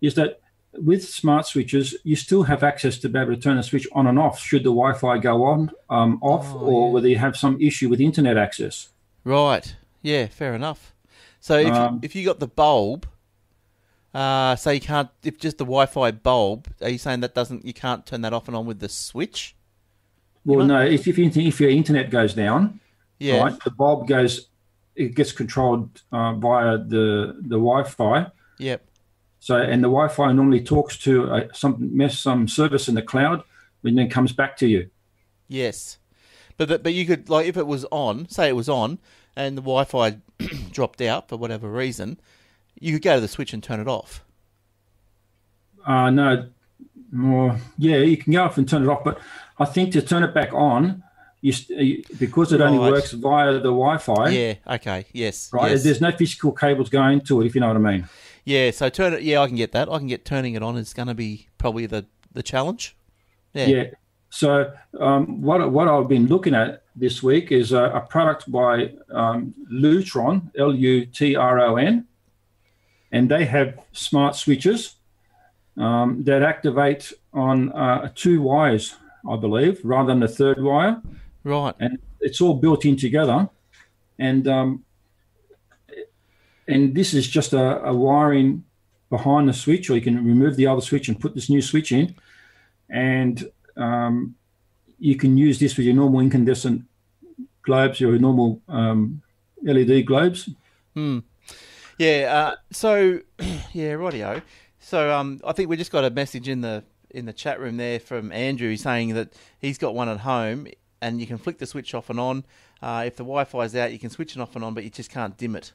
is that with smart switches, you still have access to be able to turn a switch on and off should the Wi-Fi go on, um, off, oh, or yeah. whether you have some issue with internet access. Right. Yeah, fair enough. So if, um, you, if you got the bulb, uh, so you can't, if just the Wi-Fi bulb, are you saying that doesn't, you can't turn that off and on with the switch? Well, you no, if, if, if your internet goes down, yeah. right, the bulb goes, it gets controlled uh, via the, the Wi-Fi. Yep. So, and the Wi-Fi normally talks to a, some, some service in the cloud and then comes back to you. Yes. But, but but you could, like, if it was on, say it was on, and the Wi-Fi dropped out for whatever reason, you could go to the switch and turn it off. Uh, no, more, yeah, you can go off and turn it off, but I think to turn it back on, you, you because it right. only works via the Wi-Fi. Yeah, okay, yes. Right, yes. There's no physical cables going to it, if you know what I mean. Yeah, so turn it, yeah, I can get that. I can get turning it on is going to be probably the, the challenge. Yeah. Yeah. So um, what what I've been looking at this week is a, a product by um, Lutron, L U T R O N, and they have smart switches um, that activate on uh, two wires, I believe, rather than the third wire. Right. And it's all built in together. And um, and this is just a, a wiring behind the switch, or you can remove the other switch and put this new switch in. And Um, you can use this with your normal incandescent globes, your normal um, L E D globes. Hmm. Yeah. Uh, so, yeah, rightio. So, um, I think we just got a message in the in the chat room there from Andrew saying that he's got one at home, and you can flick the switch off and on. Uh, if the Wi-Fi is out, you can switch it off and on, but you just can't dim it,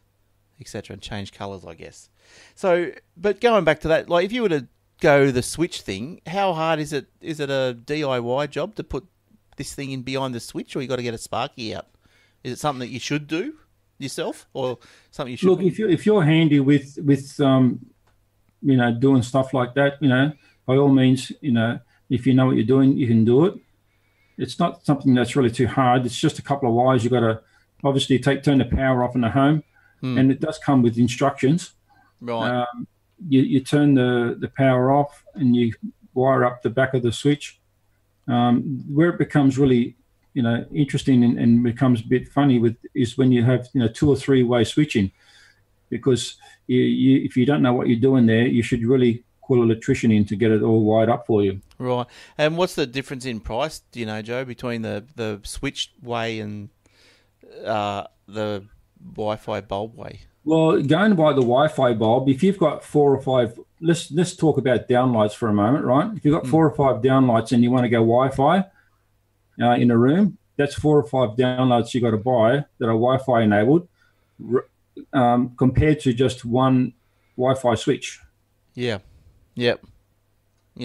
et cetera, and change colours, I guess. So, but going back to that, like if you were to go the switch thing, how hard is it? Is it a D I Y job to put this thing in behind the switch, or you got to get a sparky out? Is it something that you should do yourself, or something you should look do? If you if you're handy with with um you know doing stuff like that, you know by all means, you know if you know what you're doing, you can do it. It's not something that's really too hard. It's just a couple of wires. You got to obviously take turn the power off in the home, hmm. and it does come with instructions. Right. Um, You, you turn the, the power off and you wire up the back of the switch. Um, where it becomes really, you know, interesting and, and becomes a bit funny with is when you have, you know, two or three way switching, because you, you, if you don't know what you're doing there, you should really call an electrician in to get it all wired up for you. Right. And what's the difference in price, do you know, Joe, between the, the switch way and uh, the Wi-Fi bulb way? Well, going by the Wi-Fi bulb, if you've got four or five, let's let's talk about downlights for a moment, right? If you've got four or five downlights and you want to go Wi-Fi uh, in a room, that's four or five downlights you got to buy that are Wi-Fi enabled, um, compared to just one Wi-Fi switch. Yeah. Yep. Yeah.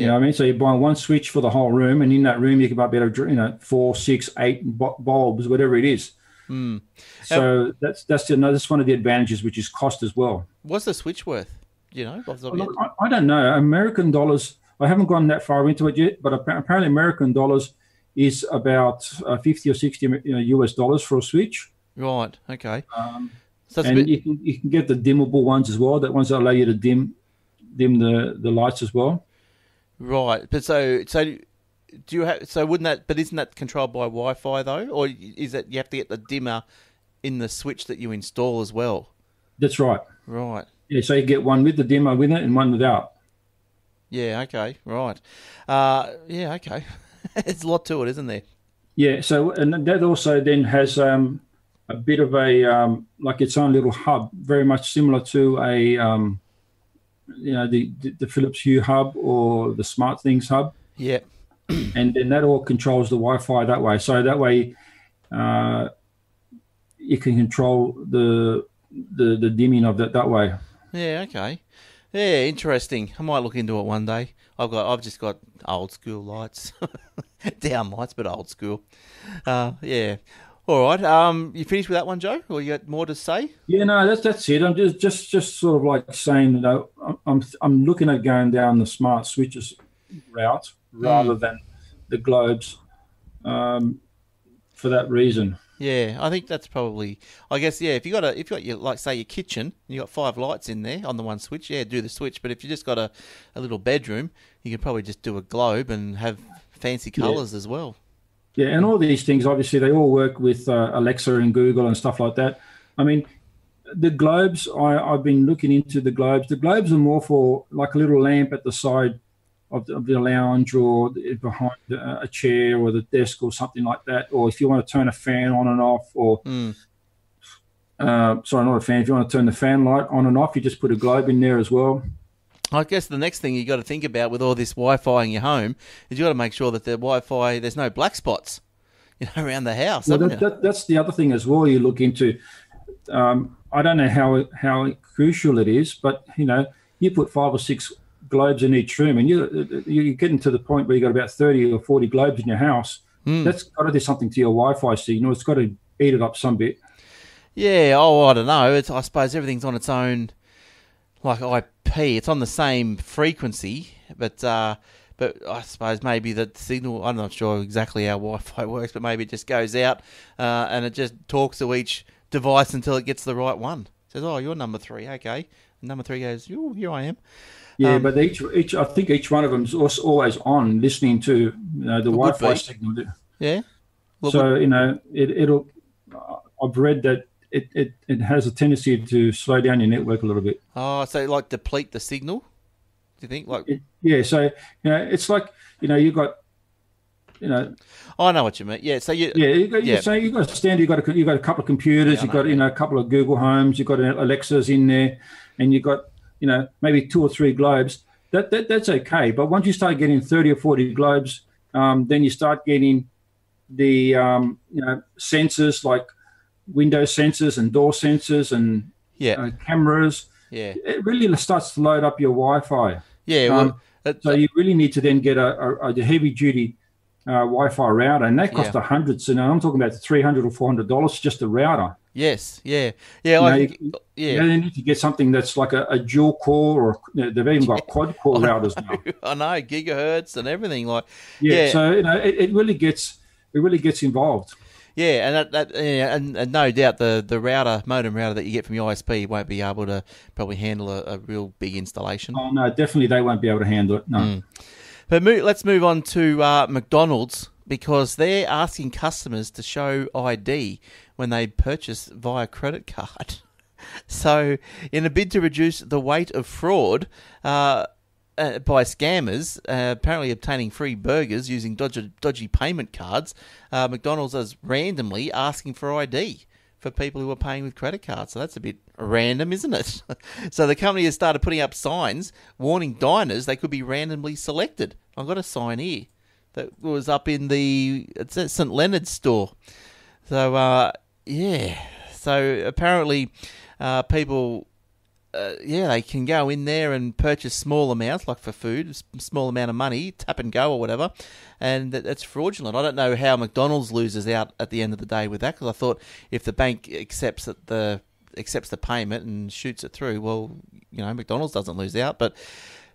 You know what I mean? So you're buying one switch for the whole room, and in that room you can buy better, you know, four, six, eight bulbs, whatever it is. Mm. So um, that's that's another that's one of the advantages, which is cost as well. What's the switch worth? You know, I, I don't know. American dollars. I haven't gone that far into it yet, but apparently American dollars is about uh, fifty or sixty U S dollars for a switch. Right. Okay. Um, so and bit... you can you can get the dimmable ones as well. That ones that allow you to dim dim the, the lights as well. Right. But so so. Do you have so? Wouldn't that? But isn't that controlled by Wi-Fi though, or is that you have to get the dimmer in the switch that you install as well? That's right. Right. Yeah. So you get one with the dimmer with it and one without. Yeah. Okay. Right. Uh, yeah. Okay. It's a lot to it, isn't there? Yeah. So and that also then has um, a bit of a um, like its own little hub, very much similar to a um, you know the the Philips Hue hub or the SmartThings hub. Yeah. And then that all controls the Wi-Fi that way. So that way, uh, you can control the the, the dimming of that that way. Yeah. Okay. Yeah. Interesting. I might look into it one day. I've got. I've just got old school lights, down lights, but old school. Uh, yeah. All right. Um, you finished with that one, Joe, or you got more to say? Yeah. No. That's that's it. I'm just just, just sort of like saying that you know, I'm I'm looking at going down the smart switches route rather mm. than the globes um, for that reason. Yeah, I think that's probably, I guess, yeah, if you got a, if you got your, like say your kitchen, you got five lights in there on the one switch, yeah, do the switch. But if you just got a, a little bedroom, you could probably just do a globe and have fancy colours yeah. as well. Yeah, and all these things, obviously, they all work with uh, Alexa and Google and stuff like that. I mean, the globes, I, I've been looking into the globes. The globes are more for like a little lamp at the side of the lounge or behind a chair or the desk or something like that, or if you want to turn a fan on and off or mm. uh, sorry, not a fan, if you want to turn the fan light on and off, you just put a globe in there as well. I guess the next thing you got to think about with all this Wi-Fi in your home is you got to make sure that the Wi-Fi, there's no black spots. you know, around the house. Well, that, that, that's the other thing as well you look into. Um, I don't know how how crucial it is, but, you know, you put five or six globes in each room and you, you're getting to the point where you've got about thirty or forty globes in your house. Mm. That's got to do something to your Wi-Fi signal. It's got to eat it up some bit. Yeah, oh, I don't know. It's, I suppose everything's on its own, like I P. It's on the same frequency, but uh, but I suppose maybe the signal, I'm not sure exactly how Wi-Fi works, but maybe it just goes out uh, and it just talks to each device until it gets the right one. It says, oh, you're number three, okay. And number three goes, oh, here I am. Yeah, um, but each, each, I think each one of them is always on, listening to you know, the Wi-Fi signal. Yeah. Well, so, you know, it, it'll, I've read that It, it it has a tendency to slow down your network a little bit. Oh, so like deplete the signal? Do you think like it, yeah? So you know, it's like you know, you got you know. I know what you mean. Yeah. So you yeah. You got, yeah. So you got a standard. You got a, you got a couple of computers. Yeah, you got you know a couple of Google Homes. You got an Alexas in there, and you got you know maybe two or three globes. That that that's okay. But once you start getting thirty or forty globes, um, then you start getting the um, you know sensors like window sensors and door sensors and yeah. uh, cameras. Yeah, it really starts to load up your Wi-Fi. Yeah, well, um, it, so you really need to then get a, a, a heavy-duty uh, Wi-Fi router, and that costs yeah. hundreds. And I'm talking about three hundred or four hundred dollars just a router. Yes, yeah, yeah. You I know, think, you, yeah, you know, you need to get something that's like a, a dual core, or you know, they've even got yeah. quad core routers now. I know gigahertz and everything like. Yeah, yeah. So you know, it, it really gets it really gets involved. Yeah, and that, that yeah, and, and no doubt the, the router, modem router that you get from your I S P won't be able to probably handle a, a real big installation. Oh, no, definitely they won't be able to handle it, no. Mm. But move, let's move on to uh, McDonald's, because they're asking customers to show I D when they purchase via credit card. So in a bid to reduce the weight of fraud uh, uh, by scammers, uh, apparently obtaining free burgers using dodgy, dodgy payment cards, Uh, McDonald's is randomly asking for I D for people who are paying with credit cards. So that's a bit random, isn't it? So the company has started putting up signs warning diners they could be randomly selected. I've got a sign here that was up in the it's at Saint Leonard's store. So, uh, yeah. So apparently uh, people, uh, yeah, they can go in there and purchase small amounts, like for food, small amount of money, tap and go or whatever. And that's fraudulent. I don't know how McDonald's loses out at the end of the day with that, because I thought if the bank accepts that the accepts the payment and shoots it through, well, you know, McDonald's doesn't lose out. But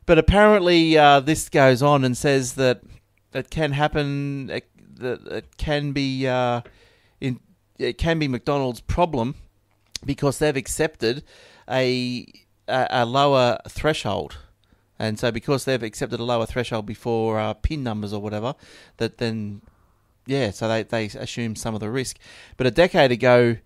but apparently uh, this goes on and says that it can happen. It, that it can be uh, in it can be McDonald's problem because they've accepted a a, a lower threshold. And so because they've accepted a lower threshold before uh, PIN numbers or whatever, that then, yeah, so they, they assume some of the risk. But a decade ago,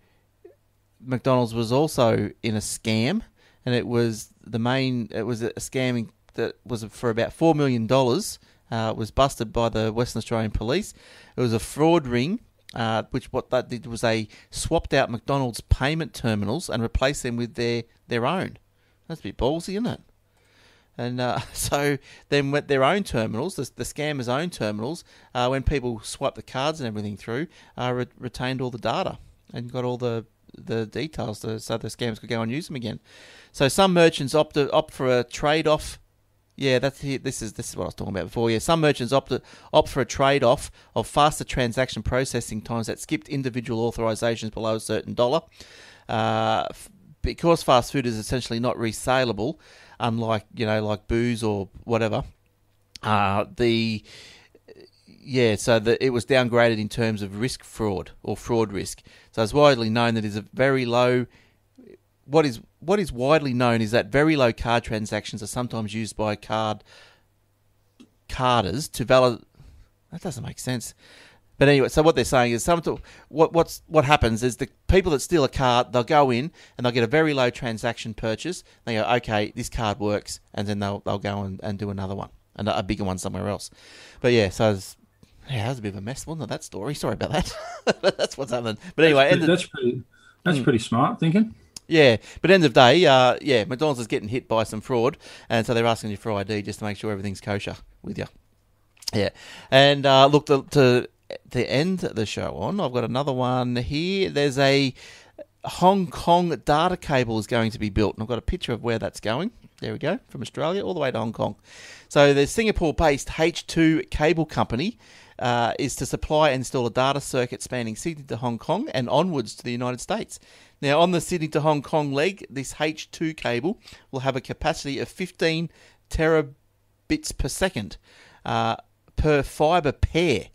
McDonald's was also in a scam, and it was the main, it was a scam that was for about four million dollars. Uh, it was busted by the Western Australian Police. It was a fraud ring, uh, which what that did was they swapped out McDonald's payment terminals and replaced them with their, their own. That's a bit ballsy, isn't it? And uh, so then with their own terminals, the, the scammers' own terminals, uh, when people swipe the cards and everything through, uh, re- retained all the data and got all the, the details to, so the scammers could go and use them again. So some merchants opt, opt for a trade-off. Yeah, that's this is this is what I was talking about before. Yeah, some merchants opt, opt for a trade-off of faster transaction processing times that skipped individual authorizations below a certain dollar. Uh, because fast food is essentially not resaleable, unlike, you know, like booze or whatever, uh, the, yeah, so the, it was downgraded in terms of risk fraud or fraud risk. So it's widely known that is a very low, what is what is widely known is that very low card transactions are sometimes used by card carders to valid, that doesn't make sense. But anyway, so what they're saying is some what what's what happens is the people that steal a card, they'll go in and they'll get a very low transaction purchase. They go, okay, this card works, and then they'll they'll go and, and do another one, and a bigger one somewhere else. But yeah, so it's, yeah, that was a bit of a mess, wasn't it? That story. Sorry about that. But that's what's happening. But anyway, that's pretty, that's pretty, that's hmm. pretty smart thinking. Yeah, but end of day, uh, yeah, McDonald's is getting hit by some fraud, and so they're asking you for I D just to make sure everything's kosher with you. Yeah, and uh, look to, to to end the show on. I've got another one here. There's a Hong Kong data cable is going to be built, and I've got a picture of where that's going. There we go, from Australia all the way to Hong Kong. So the Singapore-based H two Cable Company uh, is to supply and install a data circuit spanning Sydney to Hong Kong and onwards to the United States. Now, on the Sydney to Hong Kong leg, this H two cable will have a capacity of fifteen terabits per second uh, per fibre pair.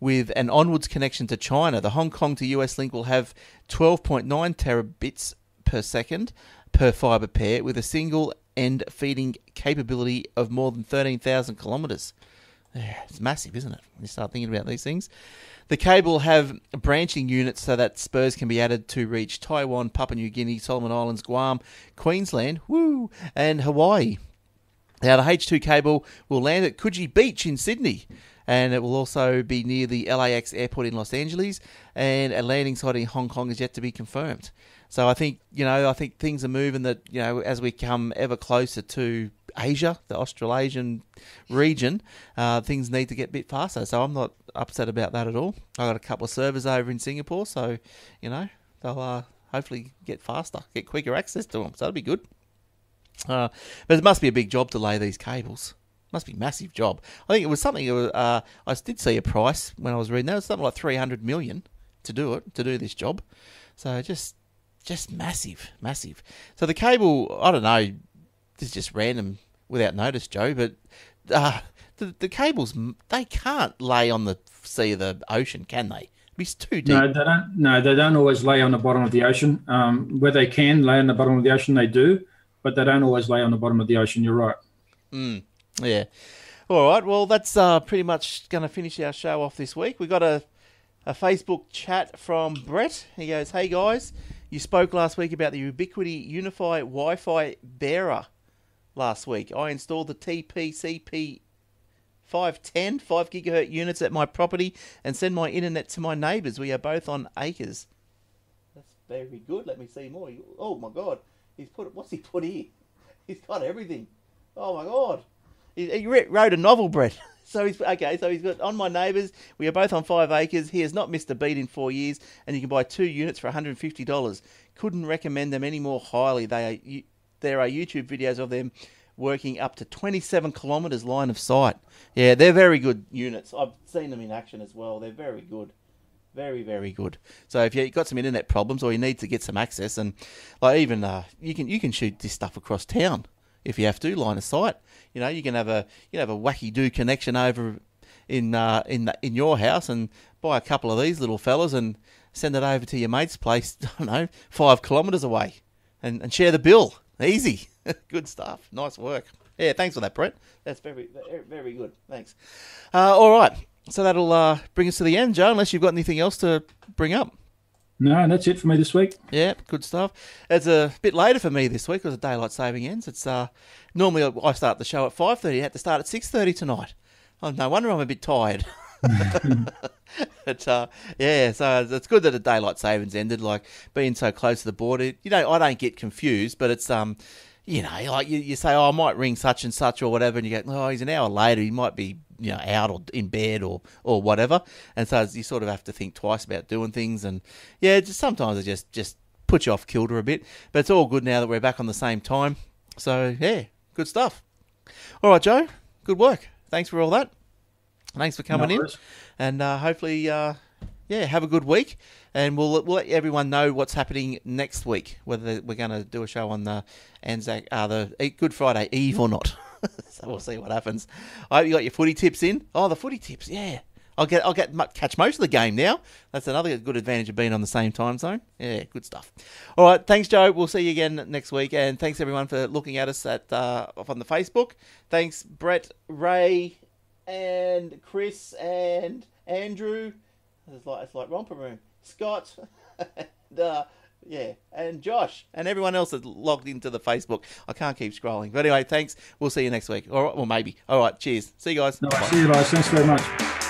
With an onwards connection to China, the Hong Kong to U S link will have twelve point nine terabits per second per fibre pair, with a single end feeding capability of more than thirteen thousand kilometres. It's massive, isn't it? You start thinking about these things. The cable will have branching units so that spurs can be added to reach Taiwan, Papua New Guinea, Solomon Islands, Guam, Queensland, woo, and Hawaii. Now, the H two cable will land at Coogee Beach in Sydney, and it will also be near the L A X airport in Los Angeles, and a landing site in Hong Kong is yet to be confirmed. So I think, you know, I think things are moving that, you know, as we come ever closer to Asia, the Australasian region, uh, things need to get a bit faster. So I'm not upset about that at all. I've got a couple of servers over in Singapore, so, you know, they'll uh, hopefully get faster, get quicker access to them. So that'll be good. Uh, but it must be a big job to lay these cables. Must be a massive job. I think it was something, uh, I did see a price when I was reading that. It was something like three hundred million dollars to do it, to do this job. So just just massive, massive. So the cable, I don't know, this is just random without notice, Joe, but uh, the, the cables, they can't lay on the sea of the ocean, can they? It's too deep. No, they don't, no, they don't always lay on the bottom of the ocean. Um, where they can lay on the bottom of the ocean, they do, but they don't always lay on the bottom of the ocean. You're right. Mm. Yeah. All right. Well, that's uh, pretty much going to finish our show off this week. We got a, a Facebook chat from Brett. He goes, "Hey, guys, you spoke last week about the Ubiquiti Unify Wi-Fi bearer last week. I installed the T P C P five ten, five gigahertz units at my property and send my internet to my neighbours. We are both on acres." That's very good. Let me see more. Oh, my God. He's put. What's he put here? He's got everything. Oh, my God. He wrote a novel, Brett. So he's okay. So he's got, "On my neighbours, we are both on five acres. He has not missed a beat in four years, and you can buy two units for one hundred fifty dollars. Couldn't recommend them any more highly. They are, there are YouTube videos of them working up to twenty-seven kilometres line of sight." Yeah, they're very good units. I've seen them in action as well. They're very good. Very, very good. So if you've got some internet problems or you need to get some access, and like even uh, you can you can shoot this stuff across town. If you have to, line of sight, you know, you can have a you can have a wacky do connection over in uh, in the, in your house, and buy a couple of these little fellas and send it over to your mate's place. I don't know, five kilometres away, and, and share the bill. Easy, good stuff. Nice work. Yeah, thanks for that, Brett. That's very very good. Thanks. Uh, all right, so that'll uh, bring us to the end, Joe. Unless you've got anything else to bring up. No, that's it for me this week. Yeah, good stuff. It's a bit later for me this week because of daylight saving ends. It's uh, normally I start the show at five thirty. I had to start at six thirty tonight. Oh, no wonder I'm a bit tired. But uh, yeah, so it's good that the daylight savings ended. Like being so close to the border, you know, I don't get confused. But it's um, you know, like you, you say, oh, I might ring such and such or whatever, and you go, oh, he's an hour later. He might be, you know, out or in bed or, or whatever. And so you sort of have to think twice about doing things. And yeah, just sometimes it just, just puts you off kilter a bit. But it's all good now that we're back on the same time. So yeah, good stuff. All right, Joe, good work. Thanks for all that. Thanks for coming no in. And uh, hopefully, uh, yeah, have a good week. And we'll, we'll let everyone know what's happening next week, whether we're going to do a show on the Anzac, uh, the Good Friday Eve or not. So we'll see what happens. I hope you got your footy tips in. Oh, the footy tips, yeah. I'll get, I'll get catch most of the game now. That's another good advantage of being on the same time zone. Yeah, good stuff. All right, thanks, Joe. We'll see you again next week, and thanks everyone for looking at us at uh, on the Facebook. Thanks, Brett, Ray, and Chris, and Andrew. It's like it's like romper room. Scott, and, uh, yeah, and Josh, and everyone else that's logged into the Facebook. I can't keep scrolling. But anyway, thanks. We'll see you next week. All right, well, maybe. All right, cheers. See you guys. No, see you guys. Thanks very much.